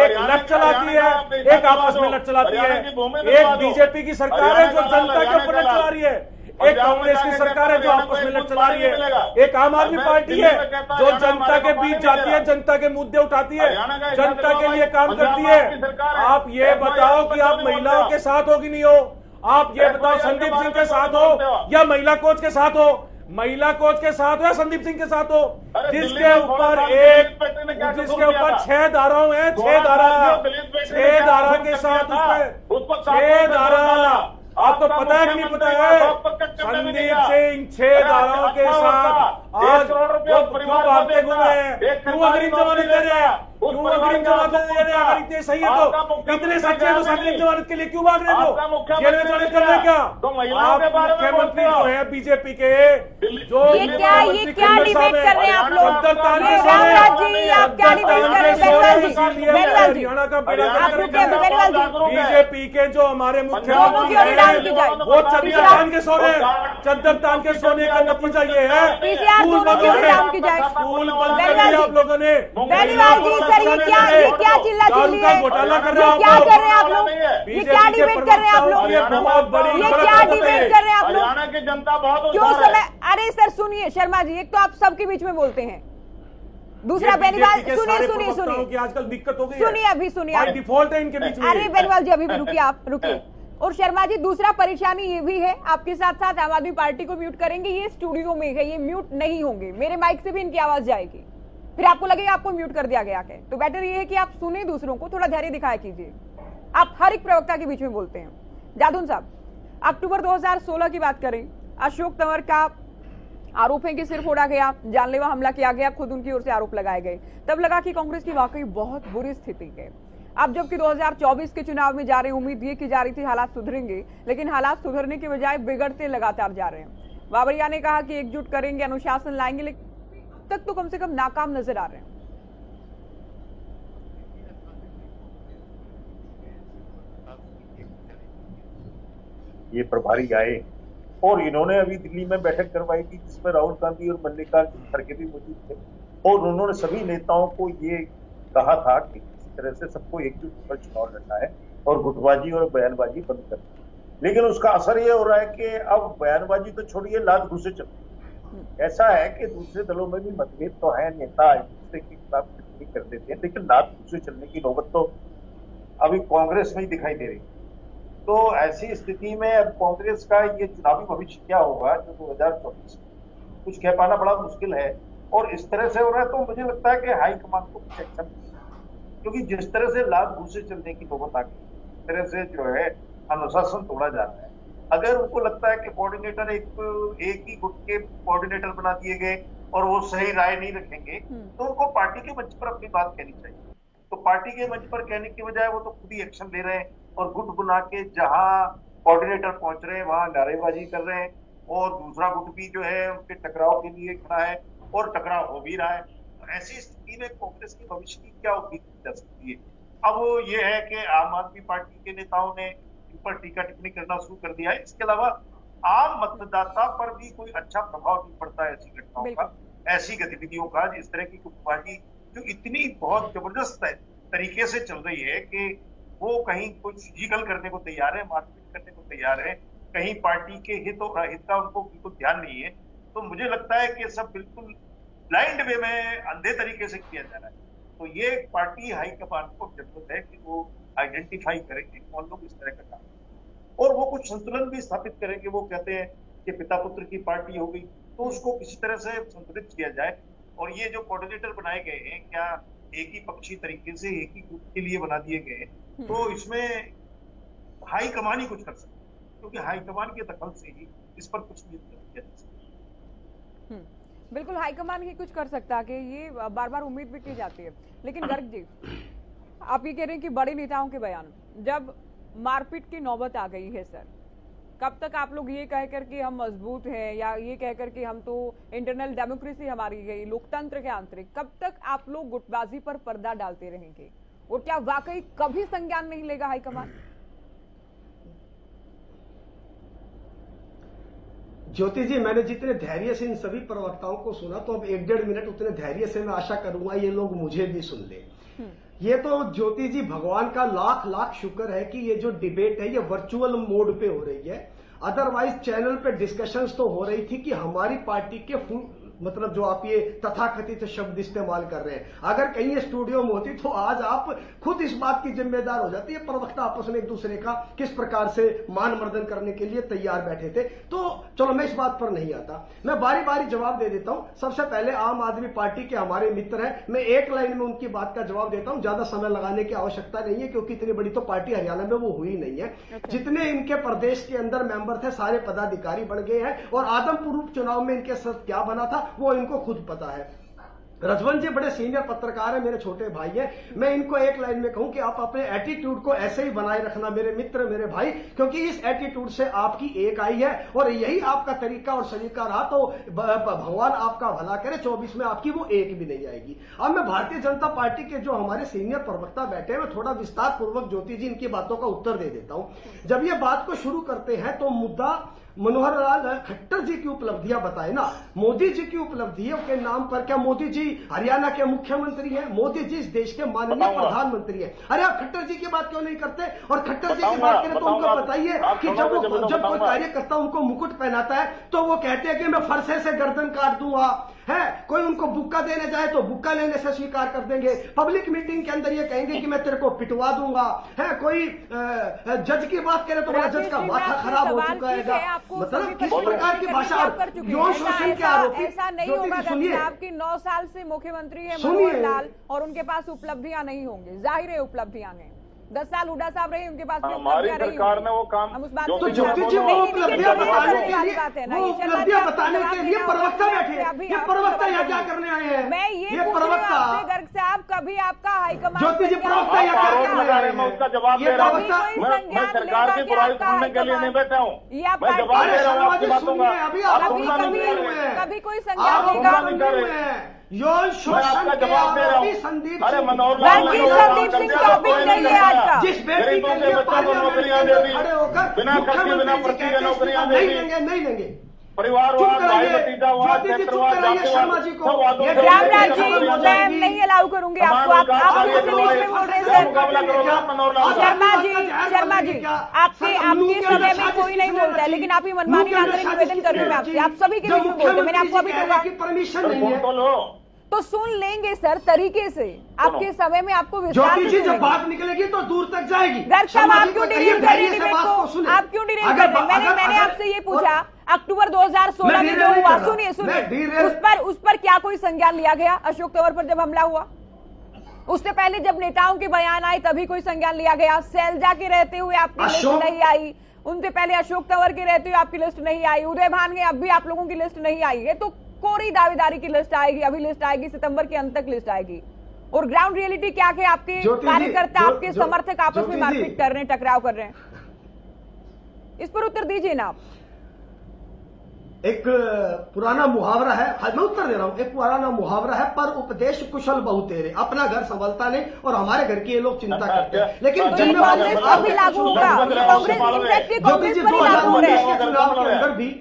एक लट चलाती है, एक आपस में लट चलाती है। एक बीजेपी की सरकार है जो जनता के ऊपर लट चला रही है, एक कांग्रेस की सरकार है जो आपस में लड़ चला रही है, एक आम आदमी पार्टी है जो जनता के बीच जाती है, जनता के मुद्दे उठाती है, जनता के लिए काम करती है। आप ये बताओ कि आप महिलाओं के साथ हो कि नहीं हो? आप ये बताओ संदीप सिंह के साथ हो या महिला कोच के साथ हो? महिला कोच के साथ हो या संदीप सिंह के साथ हो? जिसके ऊपर एक जिसके ऊपर छह धाराओं हैं, छह धारा छह धारा के साथ उसमें छह धारा आपको तो पता है कि नहीं पता है? संदीप सिंह छह धाराओं के साथ आज क्यों भागते घूमे हैं, क्यों अग्रिम जमानत दे रहे हैं, क्यों अग्रिम जमानत दे रहे हैं? अगर इतने सही है तो, इतने सच्चे हैं तो अग्रिम जमानत के लिए क्यों भाग रहे हो? जेल में जाने कर रहे क्या आप? मुख्यमंत्री जो है बीजेपी के, जो मुख्यमंत्री बीजेपी के जो हमारे मुख्यमंत्री वो चद्दर तान के सोने, चद्दर तान के सोने का नतीजा ये है स्कूल बंद हो गए, स्कूल बंद कर दिया आप लोगों ने। घोटाला कर रहे हैं आप लोग, बीजेपी बहुत बड़ी हरियाणा की जनता बहुत क्यों समय। अरे सर सुनिए शर्मा जी, एक तो आप सबके बीच में बोलते हैं, दूसरा बेनीवाल सुनिए सुनिए सुनिए आजकल दिक्कत हो गई, सुनिए अभी सुनिए डिफॉल्ट है इनके बीच में। अरे बेनीवाल जी अभी भी रुकिए, आप रुकिए। और शर्मा जी दूसरा परेशानी ये भी है, आपके साथ साथ आम आदमी पार्टी को म्यूट करेंगे, ये स्टूडियो में है, ये म्यूट नहीं होंगे, मेरे माइक से भी इनकी आवाज जाएगी, फिर आपको लगेगा आपको म्यूट कर दिया गया है। तो बेटर ये है कि आप सुने दूसरों को, थोड़ा धैर्य दिखाया कीजिए। आप हर एक प्रवक्ता के बीच में बोलते हैं। जादून साहब, अक्टूबर दो हजार सोलह की बात करें, अशोक तंवर का आरोप है कि सिर्फ फोड़ा गया, जानलेवा हमला किया गया, खुद उनकी ओर से आरोप लगाए गए, तब लगा कि कांग्रेस की वाकई बहुत बुरी स्थिति है। अब जबकि दो हजार चौबीस के चुनाव में जा रही उम्मीद ये की जा रही थी हालात सुधरेंगे, लेकिन हालात सुधरने के बजाय बिगड़ते लगातार जा रहे हैं। बाबरिया ने कहा कि एकजुट करेंगे, अनुशासन लाएंगे, लेकिन अब तक तो कम से कम नाकाम नजर आ रहे हैं। ये प्रभारी आए और इन्होंने अभी दिल्ली में बैठक करवाई थी जिसमें राहुल गांधी और मल्लिकार्जुन खड़गे भी मौजूद थे और उन्होंने सभी नेताओं को ये कहा था कि इस तरह से सबको एकजुट होकर चुनाव लड़ना है और गुटबाजी और बयानबाजी बंद करनी है। लेकिन उसका असर ये हो रहा है कि अब बयानबाजी तो छोड़िए, लात घुसे चलते। ऐसा है कि दूसरे दलों में भी मतभेद तो है, नेता एक दूसरे के खिलाफ टिप्पणी कर देते हैं, लेकिन लात घुसे चलने की नौबत तो अभी कांग्रेस में ही दिखाई दे रही है। तो ऐसी स्थिति में अब कांग्रेस का ये चुनावी भविष्य क्या होगा जो दो हजार चौबीस में, कुछ कह पाना बड़ा मुश्किल है। और इस तरह से हो रहा है तो मुझे लगता है कि हाईकमान को कुछ एक्शन, क्योंकि जिस तरह से लाल घूसे चलने की नौबत आ गई, इस तरह से जो है अनुशासन तोड़ा जा रहा है। अगर उनको लगता है कि कोऑर्डिनेटर एक एक ही गुट के कोऑर्डिनेटर बना दिए गए और वो सही राय नहीं रखेंगे तो उनको पार्टी के मंच पर अपनी बात कहनी चाहिए। तो पार्टी के मंच पर कहने की बजाय वो तो खुद ही एक्शन ले रहे हैं और गुट बना के जहां कोऑर्डिनेटर पहुंच रहे हैं वहां नारेबाजी कर रहे हैं और दूसरा गुट भी जो है उनके टकराव के लिए खड़ा है और टकराव हो भी रहा है। तो ऐसी स्थिति में कांग्रेस की भविष्य की क्या उम्मीद की जा सकती है। अब वो ये है कि आम आदमी पार्टी के नेताओं ने इन पर टीका टिप्पणी करना शुरू कर दिया है। इसके अलावा आम मतदाता पर भी कोई अच्छा प्रभाव नहीं पड़ता है ऐसी घटनाओं का, ऐसी गतिविधियों का, जिस तरह की गुटबाजी जो इतनी बहुत जबरदस्त तरीके से चल रही है कि वो कहीं कुछ जिगल करने को तैयार है, मारपीट करने को तैयार है, कहीं पार्टी के हित और अहित का उनको बिल्कुल ध्यान नहीं है। तो मुझे लगता है कि सब बिल्कुल ब्लाइंड वे में, अंधे तरीके से किया जा रहा है। तो ये पार्टी हाईकमान को जरूरत है कि वो आइडेंटिफाई करें कि कौन लोग इस तरह का काम करें और वो कुछ संतुलन भी स्थापित करें कि वो कहते हैं कि पिता पुत्र की पार्टी हो गई तो उसको किसी तरह से संतुलित किया जाए। और ये जो कोऑर्डिनेटर बनाए गए हैं क्या एक ही पक्षी तरीके से एक ही ग्रुप के लिए बना दिए गए हैं, तो इसमें हाईकमान ही कुछ कर सकते हैं क्योंकि हाईकमान के दखल से ही इस पर कुछ भी किया जा सकता है। बिल्कुल हाईकमान ही कुछ कर सकता है कि ये बार बार उम्मीद भी की जाती है। लेकिन गर्ग जी आप ये कह रहे हैं कि बड़े नेताओं के बयान, जब मारपीट की नौबत आ गई है सर कब तक आप लोग ये कह कर कि हम मजबूत हैं या ये कह कर कि हम तो इंटरनल डेमोक्रेसी हमारी गई, लोकतंत्र के आंतरिक, कब तक आप लोग गुटबाजी पर पर्दा डालते रहेंगे और क्या वाकई कभी संज्ञान नहीं लेगा हाईकमान? ज्योति जी मैंने जितने धैर्य से इन सभी प्रवक्ताओं को सुना तो अब एक डेढ़ मिनट उतने धैर्य से मैं आशा करूंगा ये लोग मुझे भी सुन ले। ये तो ज्योति जी भगवान का लाख लाख शुक्र है कि ये जो डिबेट है ये वर्चुअल मोड पे हो रही है, अदरवाइज चैनल पे डिस्कशंस तो हो रही थी कि हमारी पार्टी के फुल मतलब जो आप ये तथाकथित शब्द इस्तेमाल कर रहे हैं, अगर कहीं ये स्टूडियो में होती तो आज आप खुद इस बात की जिम्मेदार हो जाती है प्रवक्ता आपस में एक दूसरे का किस प्रकार से मान मर्दन करने के लिए तैयार बैठे थे। तो चलो मैं इस बात पर नहीं आता, मैं बारी बारी जवाब दे देता हूं। सबसे पहले आम आदमी पार्टी के हमारे मित्र हैं, मैं एक लाइन में उनकी बात का जवाब देता हूं, ज्यादा समय लगाने की आवश्यकता नहीं है क्योंकि इतनी बड़ी तो पार्टी हरियाणा में वो हुई नहीं है। जितने इनके प्रदेश के अंदर मेंबर थे सारे पदाधिकारी बढ़ गए हैं और आदमपुर उपचुनाव में इनके साथ क्या बना था वो इनको खुद पता है। रजवन जी बड़े सीनियर पत्रकार हैं, मेरे छोटे भाई हैं, मैं इनको एक लाइन में कहूं कि आप अपने एटीट्यूड को ऐसे ही बनाए रखना मेरे मित्र मेरे भाई, क्योंकि इस एटीट्यूड से आपकी एक आई है और यही आपका तरीका और सलीका रहा तो भगवान आपका भला करे, चौबीस में आपकी वो एक भी नहीं आएगी। अब मैं भारतीय जनता पार्टी के जो हमारे सीनियर प्रवक्ता बैठे हैं मैं थोड़ा विस्तार पूर्वक ज्योति जी इनकी बातों का उत्तर दे देता हूं। जब ये बात को शुरू करते हैं तो मुद्दा मनोहर लाल खट्टर जी की उपलब्धियां बताए ना, मोदी जी की उपलब्धियों के नाम पर क्या मोदी जी हरियाणा के मुख्यमंत्री हैं, मोदी जी इस देश के माननीय प्रधानमंत्री हैं, अरे आप खट्टर जी की बात क्यों नहीं करते? और खट्टर जी की बात करें तो उनको बताइए कि जब वो जब कोई कार्यकर्ता उनको मुकुट पहनाता है तो वो कहते हैं कि मैं फरसे से गर्दन काट दूंगा, है कोई उनको बुक्का देने जाए तो बुक्का लेने से स्वीकार कर देंगे, पब्लिक मीटिंग के अंदर ये कहेंगे कि मैं तेरे को पिटवा दूंगा, है कोई जज की बात करे तो मेरा जज का माथा खराब हो चुका है, मतलब किस प्रकार की भाषा के आरोपी। ऐसा नहीं होगा, आपकी नौ साल से मुख्यमंत्री है मनोहर लाल और उनके पास उपलब्धियां नहीं होंगी, जाहिर है उपलब्धियां नहीं, दस साल हुड्डा साहब रहे उनके पास हमारी सरकार ने वो काम हम उस बात तो ज्योति जी वो उपलब्धियां बताने के लिए बात है ना, उपलब्धियां बताने के लिए प्रवक्ता बैठे हैं, ये प्रवक्ता यहाँ क्या करने आए हैं? मैं ये प्रवक्ता गर्ग साहब कभी आपका हाईकमान ज्योति जी प्रवक्ता यहाँ क्या करने आए हैं उसका जवाब दे रहा हूँ। मैं सरकार की बुराई सुनने के लिए नहीं बैठा हूँ, मैं जवाब दे रहा हूँ आपकी बातों का। कभी कोई संज्ञान जवाब दे रहा हूँ संदीप, अरे मनोहर लाल का जिस गरीबों के बच्चों को नौकरियां दे दी, बिना खर्चे बिना पर्ची के नौकरियां दे दी, नहीं लेंगे परिवारवाद भाई भतीजावाद रामराज जी मैं नहीं अलाउ करूंगी आपको, आप शर्मा जी शर्मा जी आपके आपके समय में कोई नहीं बोलता है लेकिन आप ही मनमानी आंतरिक निवेदन कर रहे हैं आपसे, आप सभी के बीच में बोलते हैं, मैंने आपको अभी कहा परमिशन नहीं है तो सुन लेंगे सर तरीके से, आपके समय में आपको विस्तार से ज्योति जी जब बात निकलेगी तो दूर तक जाएगी। गर्ग साहब आप क्यों डिलीट कर रहे हैं डिबेट को? आप क्यों डिरेल कर रहे हैं? मैंने मैंने आपसे ये पूछा अक्टूबर दो हज़ार सोलह में जो हुआ, सुनिए सुनिए, उस पर उस पर क्या कोई संज्ञान लिया गया? अशोक तंवर पर जब हमला हुआ, उससे पहले जब नेताओं के बयान आए तभी कोई संज्ञान लिया गया? शैलजा के रहते हुए आपकी लिस्ट नहीं आई, उनसे पहले अशोक तंवर के रहते हुए आपकी लिस्ट नहीं आई, उदय भान के अब भी आप लोगों की लिस्ट नहीं आई है, तो कोरी दावेदारी की लिस्ट आएगी, अभी लिस्ट आएगी, सितंबर के अंत तक लिस्ट आएगी। और ग्राउंड रियलिटी क्या है? आपके कार्यकर्ता, आपके समर्थक आपस में मारपीट कर रहे हैं, टकराव कर रहे हैं, इस पर उत्तर दीजिए ना आप। एक पुराना मुहावरा है, मैं उत्तर दे रहा हूं, एक पुराना मुहावरा है, पर उपदेश कुशल बहुतेरे, अपना घर संभलता नहीं और हमारे घर की ये लोग चिंता करते हैं। लेकिन कांग्रेस पर भी लागू होगा, कांग्रेस पर लागू हो रहा है, चुनाव के अंदर भी।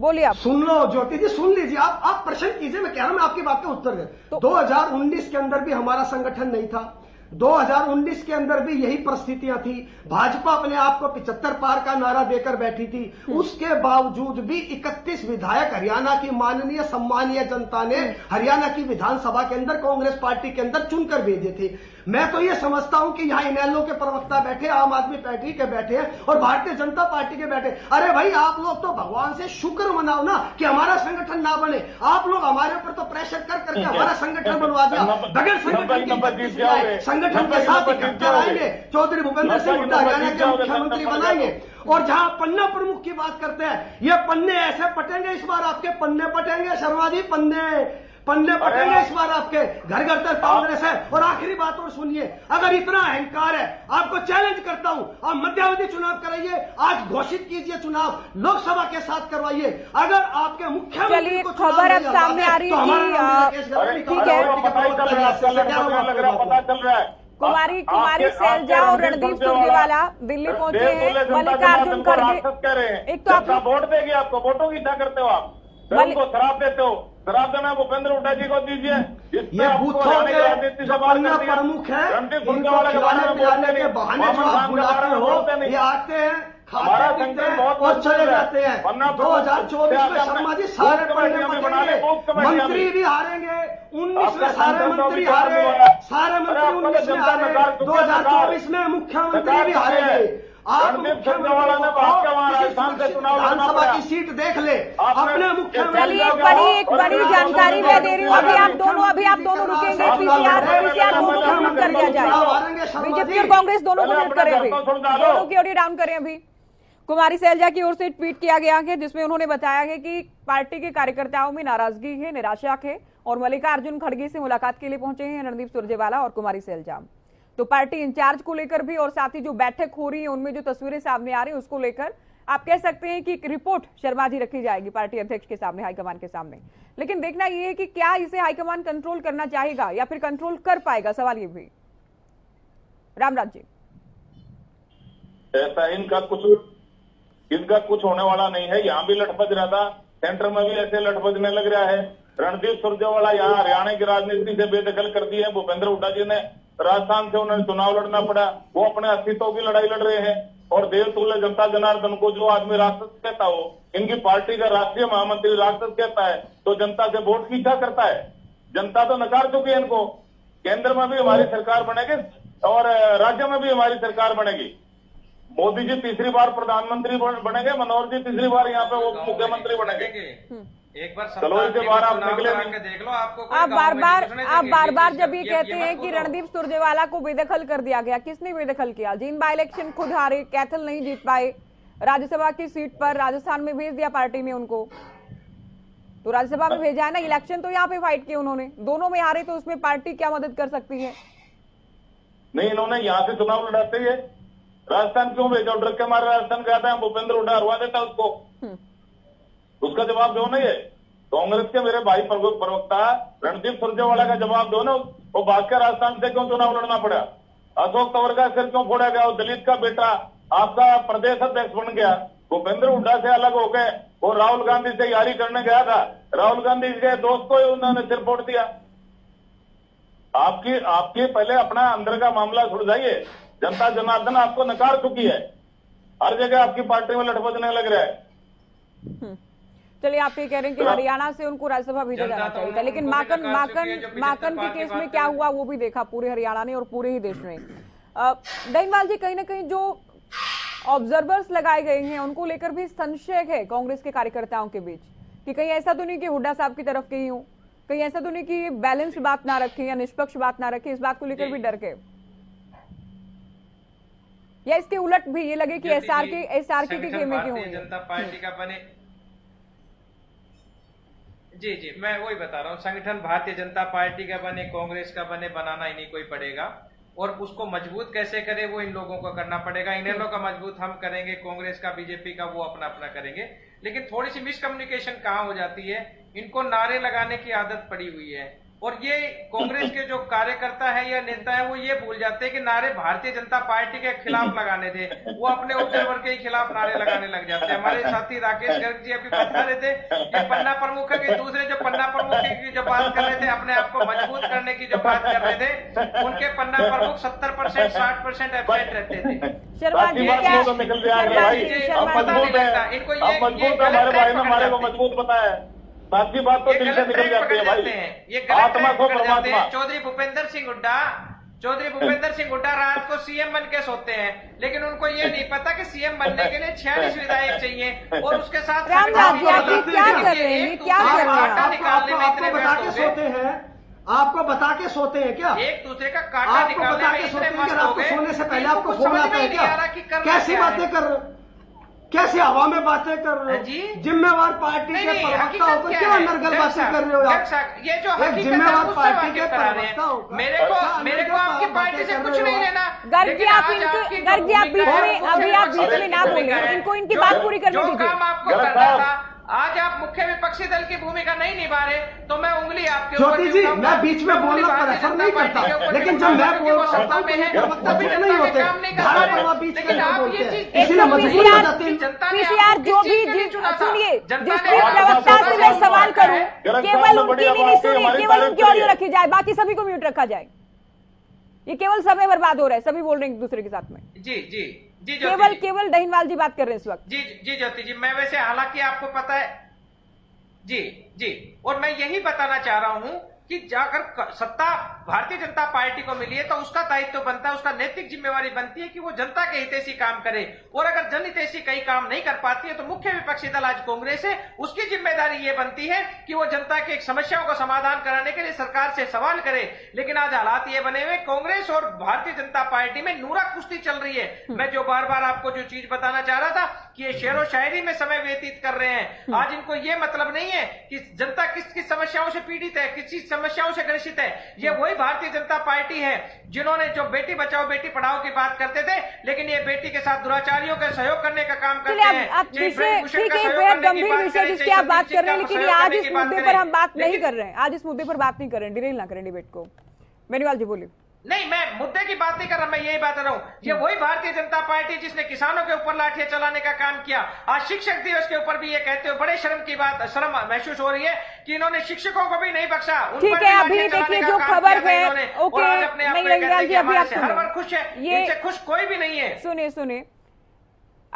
बोलिए आप, सुन लो ज्योति जी, सुन लीजिए आप आप प्रश्न कीजिए, मैं कह रहा हूं मैं आपकी बात का उत्तर दें। दो हजार उन्नीस के अंदर भी हमारा संगठन नहीं था, दो हज़ार उन्नीस के अंदर भी यही परिस्थितियां थी, भाजपा अपने आप को पिचहत्तर पार का नारा देकर बैठी थी, उसके बावजूद भी इकतीस विधायक हरियाणा की माननीय सम्मानीय जनता ने हरियाणा की विधानसभा के अंदर कांग्रेस पार्टी के अंदर चुनकर भेजे थे। मैं तो ये समझता हूं कि यहाँ इनेलो के प्रवक्ता बैठे, आम आदमी पार्टी के बैठे हैं और भारतीय जनता पार्टी के बैठे। अरे भाई, आप लोग तो भगवान से शुक्र मनाओ ना कि हमारा संगठन ना बने। आप लोग हमारे ऊपर तो प्रेशर कर करके हमारा संगठन बनवा दिया, बगैर संगठन संगठन के साथ इकट्ठा आएंगे, चौधरी भूपेंद्र सिंह हुड्डा हरियाणा के मुख्यमंत्री बनाएंगे। और जहां पन्ना प्रमुख की बात करते हैं, ये पन्ने ऐसे पटेंगे, इस बार आपके पन्ने पटेंगे शर्मा जी, पन्ने पन्ने पटेंगे इस बार आपके, घर घर तक कांग्रेस है। और आखिरी बात और सुनिए, अगर इतना अहंकार है, आपको चैलेंज करता हूं, आप मध्यावधि चुनाव कराइए, आज घोषित कीजिए चुनाव, लोकसभा के साथ करवाइए। अगर आपके मुख्यमंत्री को खबर अब सामने आ रही है, ठीक है, कुमारी कुमारी शैलजा और रणदीप सुरजेवाला दिल्ली पहुंचे हैं, मल्लिकार्जुन खड़गे, एक तो आप वोट देंगे, आपको वोटों की इच्छा करते हो, आप उनको शराब देते हो, शराब देना भूपेंद्र हुड्डा जी को दीजिए। ये पन्ना प्रमुख है, ये आते हैं, हमारा संगठन बहुत चले जाते हैं। दो हज़ार चौबीस में शर्मा जी सारे मंत्री भी हारेंगे, उन्नीस में सारे मंत्री हारे, सारे मंत्री उन्नीस में हारे, दो हजार चौबीस में मुख्यमंत्री भी हारेंगे। आप विधानसभा की सीट देख ले अपने मुख्यमंत्री। बड़ी एक बड़ी जानकारी मैं दे रही हूँ, अभी आप दोनों अभी आप दोनों रुकेंगे, दोनों कर दिया जाए, बीजेपी और कांग्रेस दोनों को म्यूट करें, अभी दोनों की ऑडियो डाउन करें। अभी कुमारी शैलजा की ओर से ट्वीट किया गया है जिसमें उन्होंने बताया है कि पार्टी के कार्यकर्ताओं में नाराजगी है, निराशा है, और मल्लिकार्जुन खड़गे से मुलाकात के लिए पहुंचे हैं रणदीप सुरजेवाला और कुमारी शैलजा। तो पार्टी इंचार्ज को लेकर भी और साथ ही जो बैठक हो रही है उनमें जो तस्वीरें सामने आ रही है उसको लेकर आप कह सकते हैं कि एक रिपोर्ट शर्मा जी रखी जाएगी पार्टी अध्यक्ष के सामने, हाईकमान के सामने। लेकिन देखना यह है कि क्या इसे हाईकमान कंट्रोल करना चाहेगा या फिर कंट्रोल कर पाएगा, सवाल ये भी। रामराज जी, ऐसा इनका कुछ इनका कुछ होने वाला नहीं है, यहाँ भी लठपत रहा था, सेंटर में भी ऐसे लठपचने लग रहा है। रणदीप सुरजेवाला यहाँ हरियाणा की राजनीति से बेदखल कर दी है, भूपेंद्र हुड्डा जी ने राजस्थान से उन्हें चुनाव लड़ना पड़ा, वो अपने अस्तित्व की लड़ाई लड़ रहे हैं। और देवतुल्य जनता जनार्दन को जो आदमी राक्षस कहता हो, इनकी पार्टी का राष्ट्रीय महामंत्री राक्षस कहता है, तो जनता से वोट की इच्छा करता है। जनता तो नकार चुकी है इनको, केंद्र में भी हमारी सरकार बनेगी और राज्य में भी हमारी सरकार बनेगी। मोदी जी तीसरी बार प्रधानमंत्री बनेंगे, मनोहर जी तीसरी बार यहाँ पे वो मुख्यमंत्री बनेंगे। एक बार आप निकले देख लो, आपको आप बार बार आप बार बार जब ये कहते हैं कि रणदीप सुरजेवाला को बेदखल कर दिया गया, किसने बेदखल किया? जीन बाई इलेक्शन खुद हारे, कैथल नहीं जीत पाए, राज्यसभा की सीट पर राजस्थान में भेज दिया पार्टी ने उनको, तो राज्यसभा में भेजा है ना, इलेक्शन तो यहाँ पे फाइट किया उन्होंने, दोनों में हारे, तो उसमें पार्टी क्या मदद कर सकती है? नहीं, इन्होंने यहाँ से चुनाव लड़ाते है, राजस्थान क्यों भेजा? ड्रग के मारे राजस्थान गया था, भूपेंद्र हुड्डा हरवा देता उसको, उसका जवाब दो ना। ये कांग्रेस के मेरे भाई प्रवक्ता रणदीप सुरजेवाला का जवाब दो ना, वो भाजपा राजस्थान से क्यों चुनाव लड़ना पड़ा? अशोक तंवर का सिर क्यों फोड़ा गया? वो दलित का बेटा आपका प्रदेश अध्यक्ष बन गया, भूपेंद्र हुड्डा से अलग हो गए, और राहुल गांधी से यारी करने गया था, राहुल गांधी के दोस्त को उन्होंने सिर फोड़ दिया। आपकी आपके पहले अपना अंदर का मामला सुलझाइए, जनता जनार्दन आपको नकार चुकी है, हर जगह आपकी पार्टी में लठपचने लग रहा है। चलिए, आप ये कह रहे हैं कि हरियाणा से उनको राज्यसभा भेजा जाना चाहिए था, लेकिन माकन माकन माकन के केस में क्या हुआ वो भी देखा पूरे हरियाणा ने और पूरे ही देश में। डैनवाल जी, कहीं ना कहीं जो ऑब्जर्वर्स लगाए गए हैं उनको लेकर भी संशय है कांग्रेस के कार्यकर्ताओं के बीच कि कहीं ऐसा तो नहीं कि हुड्डा साहब की तरफ के ही हूँ, कहीं ऐसा तो नहीं कि ये बैलेंस बात ना रखें या निष्पक्ष बात ना रखें, इस बात को लेकर भी डर के, या इसके उलट भी ये लगे कि एसआरके एसआरके के खेमे क्यों हैं जनता पार्टी का बने। जी जी मैं वही बता रहा हूँ, संगठन भारतीय जनता पार्टी का बने, कांग्रेस का बने, बनाना ही नहीं कोई पड़ेगा। और उसको मजबूत कैसे करे वो इन लोगों को करना पड़ेगा। इनेलो का मजबूत हम करेंगे, कांग्रेस का, बीजेपी का वो अपना अपना करेंगे। लेकिन थोड़ी सी मिसकम्युनिकेशन कहाँ हो जाती है, इनको नारे लगाने की आदत पड़ी हुई है। और ये कांग्रेस के जो कार्यकर्ता है या नेता है वो ये भूल जाते हैं कि नारे भारतीय जनता पार्टी के खिलाफ लगाने थे, वो अपने उपवर्ग के खिलाफ नारे लगाने लग जाते हैं। हमारे साथी राकेश गर्ग जी अभी बता रहे थे कि पन्ना प्रमुख के दूसरे जो पन्ना प्रमुख की जो बात कर रहे थे, अपने आप को मजबूत करने की जो बात कर रहे थे, उनके पन्ना प्रमुख सत्तर परसेंट साठ परसेंट एबसेंट रहते थे। इनको ये मजबूत बताया, बाकी बात तो दिल से निकल जाती है भाई। ये आत्मा को परमात्मा। चौधरी भूपेंद्र सिंह हुड्डा चौधरी भूपेंद्र सिंह हुड्डा रात को सीएम बन के सोते हैं, लेकिन उनको ये नहीं पता कि सीएम बनने के लिए छियालीस विधायक चाहिए और उसके साथ काटा निकालने में इतने व्यस्त सोते हैं। आपको बता के सोते हैं क्या? एक दूसरे का काटा निकालने में इतने व्यस्त हो गए, सोने से पहले आपको फोन आता है क्या? कैसी बातें कर रहे हो, कैसे हवा में बातें कर रहे हो? जिम्मेवार पार्टी के प्रवक्ता होकर क्या अंदर बातें कर रहे हो आप? ये जो जिम्मेवार पार्टी के प्रवक्ता होकर मेरे को मेरे को आपकी पार्टी से कुछ नहीं लेना। गर्ग आप इनको गर्ग आप बीच में अभी आप बीच में ना बोलें, इनको इनकी बात पूरी करने दीजिए। जो काम आपको करना था आज आप मुख्य विपक्षी दल की भूमिका नहीं निभा रहे, तो मैं उंगली आपके ऊपर। ज्योति जी, मैं बीच में बोलना पर असर नहीं करता, लेकिन जब मैं बोल रहा हूं नहीं होते, लेकिन आप ये चीज इसलिए मजबूर हो जाते हैं। पीसीआर जो भी सुनिए, जिस भी प्रवक्ता से मैं सवाल करूं केवल उनकी नहीं सुनिए, केवल उनकी ऑडियो रखी जाए, बाकी सभी को म्यूट रखा जाए। ये केवल समय बर्बाद हो रहा है, सभी बोल रहे हैं एक दूसरे के साथ में। जी जी जी केवल केवल डहीनवाल जी बात कर रहे हैं इस वक्त। जी जी ज्योति जी, मैं वैसे हालांकि आपको पता है जी जी, और मैं यही बताना चाह रहा हूं कि जाकर सत्ता भारतीय जनता पार्टी को मिली है तो उसका दायित्व तो बनता है, उसका नैतिक जिम्मेवारी बनती है कि वो जनता के हितैषी काम करे। और अगर जनहितैषी कई काम नहीं कर पाती है तो मुख्य विपक्षी दल आज कांग्रेस है, उसकी जिम्मेदारी ये बनती है कि वो जनता की समस्याओं का समाधान कराने के लिए सरकार से सवाल करे। लेकिन आज हालात ये बने हुए, कांग्रेस और भारतीय जनता पार्टी में नूरा कुश्ती चल रही है। मैं जो बार बार आपको जो चीज बताना चाह रहा था कि ये शेरो शायरी में समय व्यतीत कर रहे हैं। आज इनको ये मतलब नहीं है कि जनता किस किस समस्याओं से पीड़ित है, किस किस समस्याओं से ग्रसित है। ये वही भारतीय जनता पार्टी है जिन्होंने जो बेटी बचाओ बेटी पढ़ाओ की बात करते थे, लेकिन ये बेटी के साथ दुराचारियों का सहयोग करने का काम करते हैं। ठीक है, बेहद गंभीर विषय जिसकी आप बात कर रहे हैं, लेकिन आज इस मुद्दे पर हम बात नहीं कर रहे हैं, आज इस मुद्दे पर बात नहीं कर रहे हैं। डिटेल ना करें डिबेट को। बेनीवाल जी बोलिए। नहीं, मैं मुद्दे की बात नहीं कर रहा, मैं यही बात कर रहा हूँ। ये वही भारतीय जनता पार्टी जिसने किसानों के ऊपर लाठियां चलाने का काम किया। आज शिक्षक दिवस के ऊपर भी ये कहते हुए बड़े शर्म की बात, शर्म महसूस हो रही है कि इन्होंने शिक्षकों को भी नहीं बख्शा। ठीक है, अभी देखिए जो खबर है, हर बार खुश है, इनसे खुश कोई भी नहीं है। सुनिए सुनिए,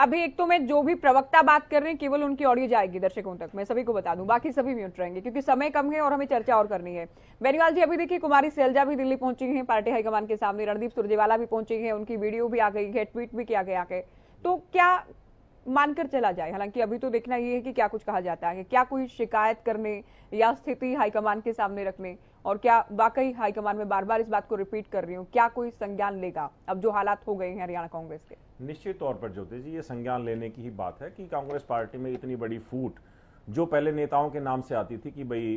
अभी एक तो मैं जो भी प्रवक्ता बात कर रहे हैं केवल उनकी ऑडियो जाएगी दर्शकों तक, मैं सभी को बता दूं, बाकी सभी म्यूट रहेंगे क्योंकि समय कम है और हमें चर्चा और करनी है। बेनीवाल जी, अभी देखिए कुमारी शैलजा भी दिल्ली पहुंची हैं पार्टी हाईकमान के सामने, रणदीप सुरजेवाला भी पहुंची हैं, उनकी वीडियो भी आ गई है, ट्वीट भी किया गया है, तो क्या मानकर चला जाए? हालांकि अभी तो देखना ये है कि क्या कुछ कहा जाता है, क्या कोई शिकायत करने या स्थिति हाईकमान के सामने रखने, और क्या वाकई हाईकमान में बार बार इस बात को रिपीट कर रही हूँ, क्या कोई संज्ञान लेगा अब जो हालात हो गए हैं हरियाणा कांग्रेस के? निश्चित तौर पर ज्योति जी, ये संज्ञान लेने की ही बात है कि कांग्रेस पार्टी में इतनी बड़ी फूट जो पहले नेताओं के नाम से आती थी कि भाई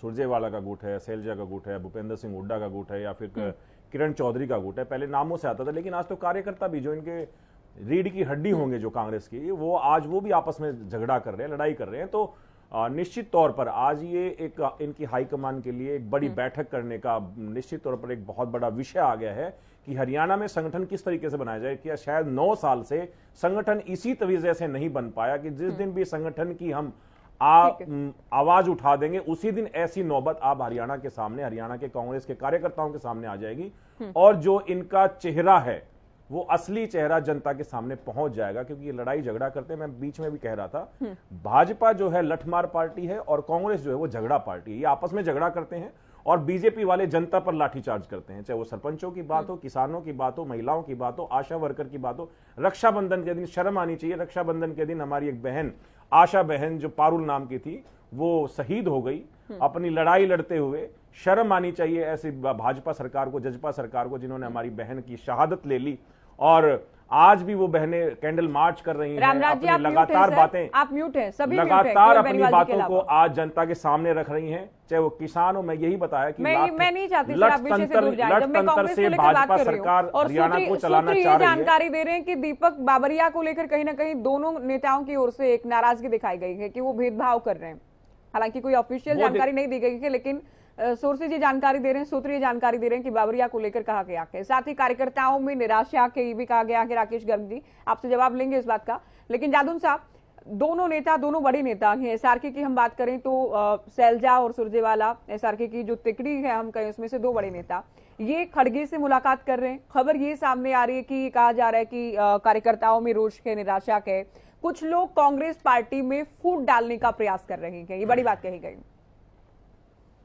सुरजेवाला का गुट है, सैलजा का गुट है, भूपेंद्र सिंह हुड्डा का गुट है, या फिर किरण चौधरी का गुट है, पहले नामों से आता था, लेकिन आज तो कार्यकर्ता भी जो इनके रीढ़ की हड्डी होंगे जो कांग्रेस की, वो आज वो भी आपस में झगड़ा कर रहे हैं, लड़ाई कर रहे हैं। तो निश्चित तौर पर आज ये एक इनकी हाईकमान के लिए एक बड़ी बैठक करने का निश्चित तौर पर एक बहुत बड़ा विषय आ गया है कि हरियाणा में संगठन किस तरीके से बनाया जाए। कि शायद नौ साल से संगठन इसी तरीके से नहीं बन पाया कि जिस दिन भी संगठन की हम आ, आवाज उठा देंगे उसी दिन ऐसी नौबत आप हरियाणा के सामने, हरियाणा के कांग्रेस के कार्यकर्ताओं के सामने आ जाएगी और जो इनका चेहरा है वो असली चेहरा जनता के सामने पहुंच जाएगा। क्योंकि ये लड़ाई झगड़ा करते हैं, मैं बीच में भी कह रहा था, भाजपा जो है लठमार पार्टी है और कांग्रेस जो है वो झगड़ा पार्टी है। ये आपस में झगड़ा करते हैं और बीजेपी वाले जनता पर लाठीचार्ज करते हैं, चाहे वो सरपंचों की बात हो, किसानों की बात हो, महिलाओं की बात हो, आशा वर्कर की बात हो। रक्षाबंधन के दिन शर्म आनी चाहिए, रक्षाबंधन के दिन हमारी एक बहन आशा बहन जो पारुल नाम की थी वो शहीद हो गई अपनी लड़ाई लड़ते हुए। शर्म आनी चाहिए ऐसी भाजपा सरकार को, जजपा सरकार को, जिन्होंने हमारी बहन की शहादत ले ली। और आज भी वो बहने कैंडल मार्च कर रही हैं, अपनी लगातार बातें, आप म्यूट हैं, सभी लगातार अपनी बातों को आज जनता के सामने रख रही हैं, चाहे वो किसान हो। मैं यही बताया कि मैं नहीं चाहती लटतंत्र से भाजपा सरकार हरियाणा को चलाना चाह रही है। जानकारी दे रहे हैं कि दीपक बाबरिया को लेकर कहीं ना कहीं दोनों नेताओं की ओर से एक नाराजगी दिखाई गई है कि वो भेदभाव कर रहे हैं। हालांकि कोई ऑफिशियल जानकारी नहीं दी गई है, लेकिन सोर्सेज ये जानकारी दे रहे हैं, सूत्र ये जानकारी दे रहे हैं कि बाबरिया को लेकर कहा गया है। साथ ही कार्यकर्ताओं में निराशा के ये भी कहा गया है। राकेश गर्ग जी आपसे जवाब लेंगे इस बात का, लेकिन जादून साहब, दोनों नेता, दोनों बड़े नेता हैं। एसआरके की हम बात करें तो शैलजा और सुरजेवाला, एसआरके की जो तिकड़ी है हम कहें, उसमें से दो बड़े नेता ये खड़गे से मुलाकात कर रहे हैं। खबर ये सामने आ रही है कि कहा जा रहा है कि कार्यकर्ताओं में रोष है, निराशा है, कुछ लोग कांग्रेस पार्टी में फूट डालने का प्रयास कर रहे हैं। ये बड़ी बात कही गई।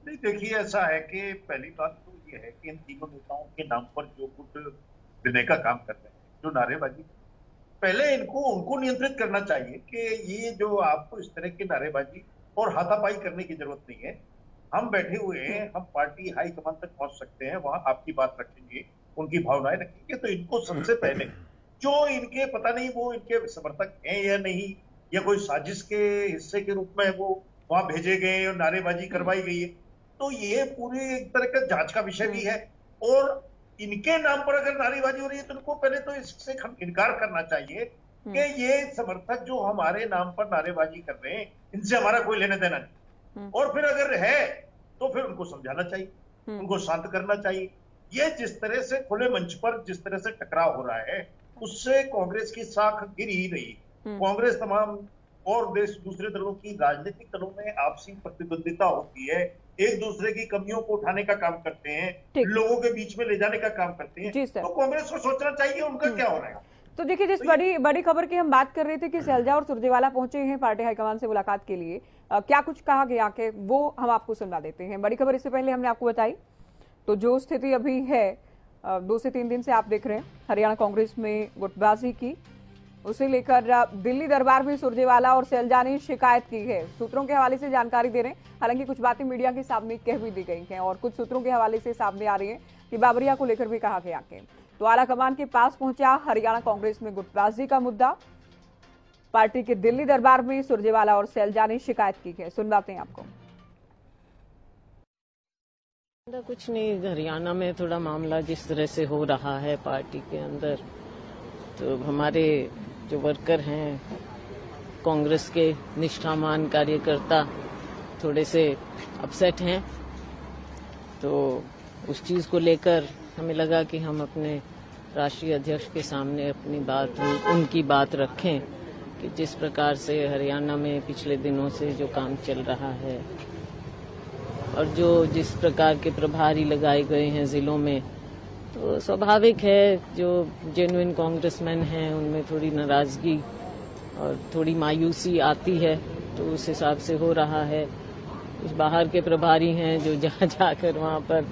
नहीं, देखिए ऐसा है कि पहली बात तो ये है कि इन तीनों नेताओं के नाम पर जो कुछ देने का काम कर रहे हैं, जो नारेबाजी, पहले इनको उनको नियंत्रित करना चाहिए कि ये जो आपको इस तरह की नारेबाजी और हाथापाई करने की जरूरत नहीं है। हम बैठे हुए हैं, हम पार्टी हाईकमान तक पहुंच सकते हैं, वहां आपकी बात रखेंगे, उनकी भावनाएं रखेंगे। तो इनको सबसे पहले जो इनके, पता नहीं वो इनके समर्थक हैं या नहीं, या कोई साजिश के हिस्से के रूप में वो वहां भेजे गए और नारेबाजी करवाई गई है, तो ये पूरी एक तरह का जांच का विषय भी है। और इनके नाम पर अगर नारेबाजी हो रही है तो इनको पहले तो इससे इनकार करना चाहिए कि ये समर्थक जो हमारे नाम पर नारेबाजी कर रहे हैं, इनसे हमारा कोई लेने देना नहीं। और फिर अगर है तो फिर उनको समझाना चाहिए, उनको शांत करना चाहिए। ये जिस तरह से खुले मंच पर जिस तरह से टकराव हो रहा है, उससे कांग्रेस की साख गिर ही रही। कांग्रेस तमाम और देश दूसरे दलों की, राजनीतिक दलों में आपसी प्रतिद्वंदिता होती है, एक दूसरे की कमियों को उठाने का काम करते हैं, लोगों के बीच में ले जाने का काम करते हैं। तो कांग्रेस को सोचना चाहिए उनका क्या हो रहा है। तो देखिए, जिस तो बड़ी बड़ी खबर की हम बात कर रहे थे कि शैलजा और सुरजेवाला पहुंचे हैं पार्टी हाईकमान से मुलाकात के लिए, आ, क्या कुछ कहा गया के वो हम आपको सुना देते हैं। बड़ी खबर इससे पहले हमने आपको बताई। तो जो स्थिति अभी है, दो से तीन दिन से आप देख रहे हैं हरियाणा कांग्रेस में गुटबाजी की, उसे लेकर दिल्ली दरबार में सुरजेवाला और शैलजा ने शिकायत की है। सूत्रों के हवाले से जानकारी दे रहे हैं। हालांकि कुछ बातें मीडिया के सामने कह भी दी गई हैं और कुछ सूत्रों के हवाले से सामने आ रही है कि बाबरिया को लेकर भी कहा गया है। तो आला कमान के पास पहुंचा हरियाणा कांग्रेस में गुटबाजी का मुद्दा। पार्टी के दिल्ली दरबार में सुरजेवाला और शैलजा ने शिकायत की है। सुनवाते हैं आपको। कुछ नहीं, हरियाणा में थोड़ा मामला जिस तरह से हो रहा है पार्टी के अंदर, तो हमारे जो वर्कर हैं, कांग्रेस के निष्ठावान कार्यकर्ता थोड़े से अपसेट हैं। तो उस चीज़ को लेकर हमें लगा कि हम अपने राष्ट्रीय अध्यक्ष के सामने अपनी बात, उनकी बात रखें कि जिस प्रकार से हरियाणा में पिछले दिनों से जो काम चल रहा है और जो जिस प्रकार के प्रभारी लगाए गए हैं जिलों में, तो स्वाभाविक है जो जेन्युइन कांग्रेसमैन हैं उनमें थोड़ी नाराजगी और थोड़ी मायूसी आती है। तो उस हिसाब से हो रहा है। कुछ बाहर के प्रभारी हैं जो जहाँ जाकर वहाँ पर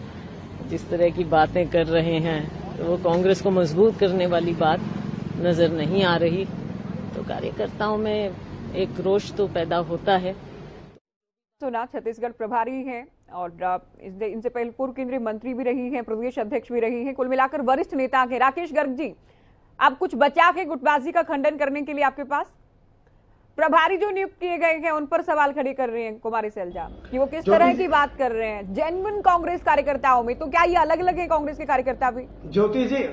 जिस तरह की बातें कर रहे हैं, तो वो कांग्रेस को मजबूत करने वाली बात नजर नहीं आ रही। तो कार्यकर्ताओं में एक रोष तो पैदा होता है। सुना, छत्तीसगढ़ प्रभारी हैं और इनसे पहले पूर्व केंद्रीय मंत्री भी रही हैं, प्रदेश अध्यक्ष भी रही हैं, कुल मिलाकर वरिष्ठ नेता हैं। राकेश गर्ग जी, आप कुछ बचा के गुटबाजी का खंडन करने के लिए आपके पास प्रभारी जो नियुक्त किए गए हैं उन पर सवाल खड़े कर रहे हैं कुमारी शैलजा कि वो किस तरह की बात कर रहे हैं जेन्युइन कांग्रेस कार्यकर्ताओं में। तो क्या ये अलग अलग है कांग्रेस के कार्यकर्ता भी? ज्योति जी,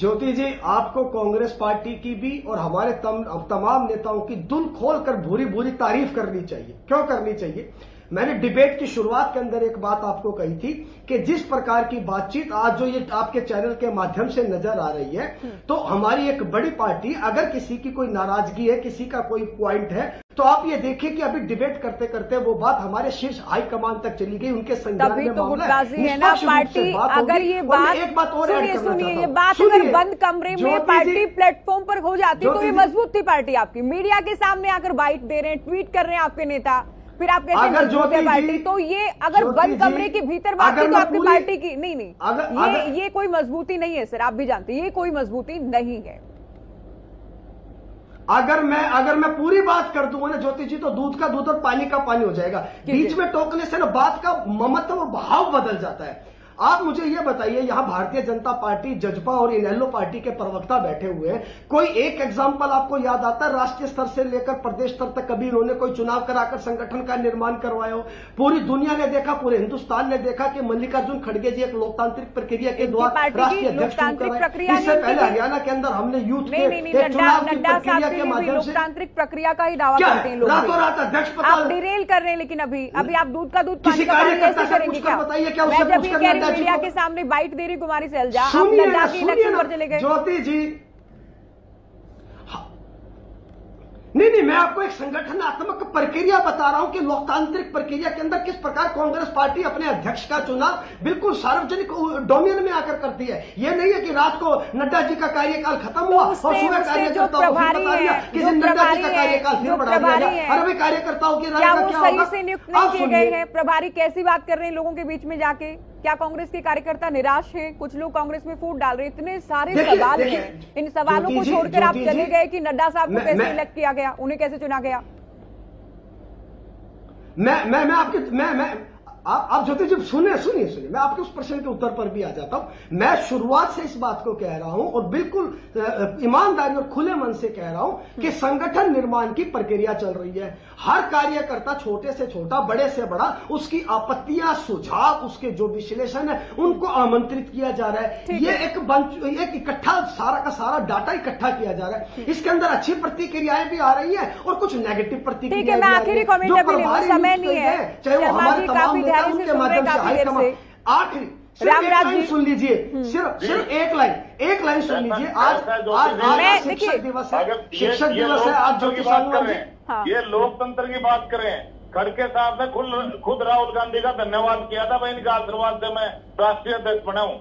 ज्योति जी, आपको कांग्रेस पार्टी की भी और हमारे तम, तमाम नेताओं की दुल खोल कर भूरी भूरी तारीफ करनी चाहिए। क्यों करनी चाहिए? मैंने डिबेट की शुरुआत के अंदर एक बात आपको कही थी कि जिस प्रकार की बातचीत आज जो ये आपके चैनल के माध्यम से नजर आ रही है, तो हमारी एक बड़ी पार्टी, अगर किसी की कोई नाराजगी है, किसी का कोई प्वाइंट है, तो आप ये देखिए कि अभी डिबेट करते करते वो बात हमारे शीर्ष हाईकमांड तक चली गई, उनके संज्ञान में मामला है ना। पार्टी अगर ये बात, एक बात और ऐड करना चाहता हूं, ये बात अगर बंद कमरे में पार्टी प्लेटफॉर्म पर हो जाती तो ये मजबूत थी पार्टी आपकी। मीडिया के सामने आकर बाइट दे रहे हैं, ट्वीट कर रहे हैं आपके नेता, फिर आप कहते हैं तो ये अगर बंद कमरे के भीतर बात की तो आपकी पार्टी की नहीं नहीं अगर, ये अगर, ये कोई मजबूती नहीं है सर, आप भी जानते हैं ये कोई मजबूती नहीं है। अगर मैं अगर मैं पूरी बात कर दूंगा ना ज्योति जी तो दूध का दूध और पानी का पानी हो जाएगा। बीच में टोकने से ना बात का ममत्व और भाव बदल जाता है। आप मुझे ये बताइए, यहाँ भारतीय जनता पार्टी, जजपा और इनेलो पार्टी के प्रवक्ता बैठे हुए हैं, कोई एक एग्जाम्पल आपको याद आता है राष्ट्रीय स्तर से लेकर प्रदेश स्तर तक कभी इन्होंने कोई चुनाव कराकर संगठन का निर्माण करवाया हो? पूरी दुनिया ने देखा, पूरे हिंदुस्तान ने देखा कि मल्लिकार्जुन खड़गे जी एक लोकतांत्रिक प्रक्रिया के द्वारा राष्ट्रीय अध्यक्ष प्रक्रिया, इससे पहले हरियाणा के अंदर हमने यूथ के माध्यम लोकतांत्रिक प्रक्रिया का ही दावा करते हैं, रातों रात अध्यक्ष डिरेल कर रहे हैं। लेकिन अभी अभी आप दूध का दूध किसी कार्यकर्ता से पूछकर बताइए क्या उससे मीडिया के सामने बाइट दे रही कुमारी शैलजा? आप नड्डा की इलेक्शन पर चले गए ज्योति जी। नहीं नहीं मैं आपको एक संगठनात्मक प्रक्रिया बता रहा हूं कि लोकतांत्रिक प्रक्रिया के अंदर किस प्रकार कांग्रेस पार्टी अपने अध्यक्ष का चुनाव बिल्कुल सार्वजनिक डोमेन में आकर करती है। यह नहीं है कि रात को नड्डा जी का कार्यकाल खत्म हुआ और सुबह कार्यकर्ताओं किसी नड्डा जी का कार्यकाल फिर बढ़ा दिया गया। अरबी कार्यकर्ताओं की राय क्या होगा? सही से नियुक्त नहीं किए गए हैं प्रभारी, कैसी बात कर रहे हैं लोगों के बीच में जाके? क्या कांग्रेस के कार्यकर्ता निराश हैं? कुछ लोग कांग्रेस में फूट डाल रहे हैं। इतने सारे सवाल हैं, इन सवालों को छोड़कर आप चले गए कि नड्डा साहब को कैसे इलेक्ट किया गया, उन्हें कैसे चुना गया? मैं मैं मैं आपके मैं मैं आप आप ज्योति जी सुने सुनिए सुनिए मैं आपके उस प्रश्न के उत्तर पर भी आ जाता हूं। मैं शुरुआत से इस बात को कह रहा हूं और बिल्कुल ईमानदारी और खुले मन से कह रहा हूं कि संगठन निर्माण की प्रक्रिया चल रही है। हर कार्यकर्ता छोटे से छोटा, बड़े से बड़ा, उसकी आपत्तियां, सुझाव, उसके जो विश्लेषण है उनको आमंत्रित किया जा रहा है। ये एक बंच एक इकट्ठा सारा का सारा डाटा इकट्ठा किया जा रहा है। इसके अंदर अच्छी प्रतिक्रियाएं भी आ रही है और कुछ नेगेटिव प्रतिक्रिया। आखिरी रामराज जी सुन लीजिए, सिर्फ सिर्फ एक लाइन एक लाइन सुन लीजिए। आज आज शिक्षक दिवस है, शिक्षक दिवस है। आज जो ये लोकतंत्र की बात करें, खड़के साहब ने खुद खुद राहुल गांधी का धन्यवाद किया था, भाई इनका आशीर्वाद से मैं राष्ट्रीय अध्यक्ष बना हूँ।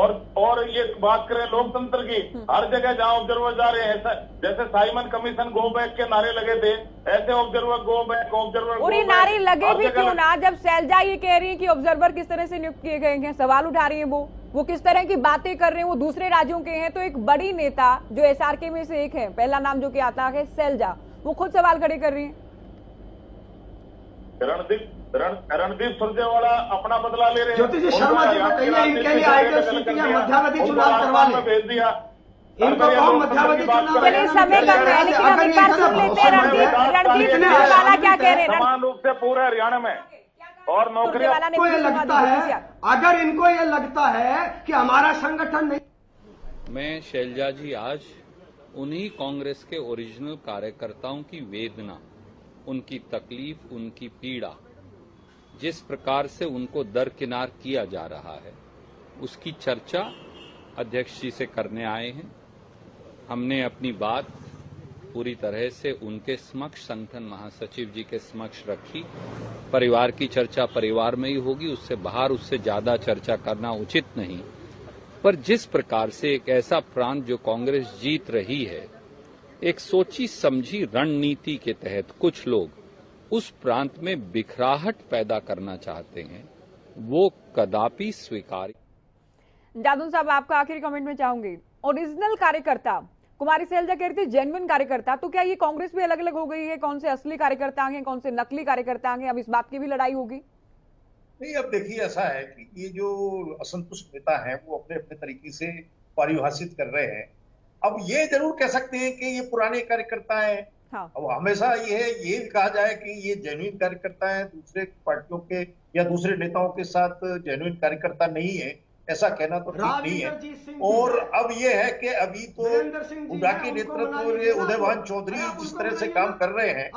और और ये बात करें लोकतंत्र की, हर जगह जहाँ ऑब्जर्वर जा रहे हैं, जैसे साइमन कमीशन गो बैक के नारे लगे थे, ऐसे ऑब्जर्वर गो बैक ऑब्जर्वर और ये नारे लगे भी क्यों ना? जब शैलजा ये कह रही है कि ऑब्जर्वर किस तरह से नियुक्त किए गए हैं, सवाल उठा रही है, वो वो किस तरह की बातें कर रहे हैं, वो दूसरे राज्यों के हैं, तो एक बड़ी नेता जो एस आर के में से एक है, पहला नाम जो की आता है शैलजा, वो खुद सवाल खड़े कर रही है। रणदीप रणदीप सुरजेवाला अपना बदला ले रहे हैं। ज्योति जी शर्मा जी बताइए, इनके लिए आईटी मध्यावधि चुनाव करवा लें, भेज दिया इनको कौन मध्यावधि चुनाव? चलिए समय कम है लेकिन हम एक बार सुन लेते हैं रणदीप रणदीप सुरजेवाला क्या कह रहे हैं। समान रूप से पूरे हरियाणा में और नौकरी को ये लगता है, अगर इनको ये लगता है कि हमारा संगठन नहीं। मैं शैलजा जी आज उन्हीं कांग्रेस के ओरिजिनल कार्यकर्ताओं की वेदना, उनकी तकलीफ, उनकी पीड़ा जिस प्रकार से उनको दरकिनार किया जा रहा है उसकी चर्चा अध्यक्ष जी से करने आए हैं। हमने अपनी बात पूरी तरह से उनके समक्ष, संगठन महासचिव जी के समक्ष रखी। परिवार की चर्चा परिवार में ही होगी, उससे बाहर उससे ज्यादा चर्चा करना उचित नहीं। पर जिस प्रकार से एक ऐसा प्रांत जो कांग्रेस जीत रही है, एक सोची समझी रणनीति के तहत कुछ लोग उस प्रांत में बिखराहट पैदा करना चाहते हैं, वो कदापि स्वीकार। जादून साहब आपका आखिरी कमेंट में चाहूंगी, ओरिजिनल कार्यकर्ता कुमारी शैलजा कह रही थी जेन्युइन कार्यकर्ता, तो क्या ये कांग्रेस भी अलग अलग हो गई है? कौन से असली कार्यकर्ता हैं, कौन से नकली कार्यकर्ता हैं, अब इस बात की भी लड़ाई होगी? नहीं, अब देखिए ऐसा है कि ये जो असंतुष्ट नेता है वो अपने अपने तरीके से परिभाषित कर रहे हैं। अब ये जरूर कह सकते हैं कि ये पुराने कार्यकर्ता है। हाँ। अब हमेशा ये ये कहा जाए कि ये जेन्युइन कार्यकर्ता है, दूसरे पार्टियों के या दूसरे नेताओं के साथ जेन्युइन कार्यकर्ता नहीं है, ऐसा कहना तो ठीक नहीं है। और अब ये है कि अभी तो हुड्डा के नेतृत्व में उदय भान चौधरी जिस तरह से काम कर रहे हैं,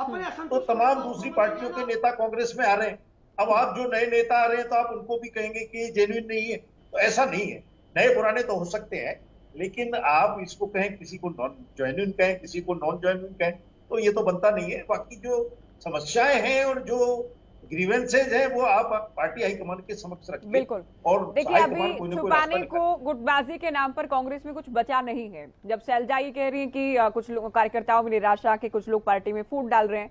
तो तमाम दूसरी पार्टियों के नेता कांग्रेस में आ रहे हैं। अब आप जो नए नेता आ रहे हैं तो आप उनको भी कहेंगे कि ये जेन्युइन नहीं है, तो ऐसा नहीं है। नए पुराने तो हो सकते हैं, लेकिन आप इसको कहें किसी को नॉन जेन्युइन कहें, किसी को नॉन जेन्युइन कहें, तो ये तो बनता नहीं है। बाकी जो समस्याएं हैं और जो ग्रीवेंसेज हैं वो आप पार्टी हाईकमान के समक्ष रखें। बिल्कुल। और देखिए अभी छुपाने को, गुटबाजी के नाम पर कांग्रेस में कुछ बचा नहीं है। जब शैलजा ये कह रही है कि कुछ लोग कार्यकर्ताओं में निराशा के, कुछ लोग पार्टी में फूट डाल रहे हैं,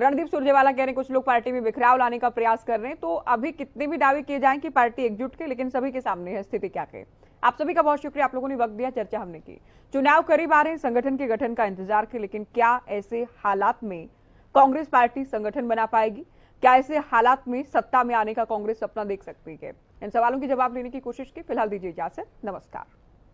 रणदीप सुरजेवाला कह रहे हैं कुछ लोग पार्टी में बिखराव लाने का प्रयास कर रहे हैं, तो अभी कितने भी दावे किए जाएं कि पार्टी एकजुट के, लेकिन सभी के सामने है स्थिति क्या है। आप सभी का बहुत शुक्रिया, आप लोगों ने वक्त दिया, चर्चा हमने की। चुनाव करीब आ रहे हैं, संगठन के गठन का इंतजार किया, लेकिन क्या ऐसे हालात में कांग्रेस पार्टी संगठन बना पाएगी? क्या ऐसे हालात में सत्ता में आने का कांग्रेस सपना देख सकती है? इन सवालों के जवाब लेने की कोशिश की। फिलहाल दीजिए इजाजत, नमस्कार।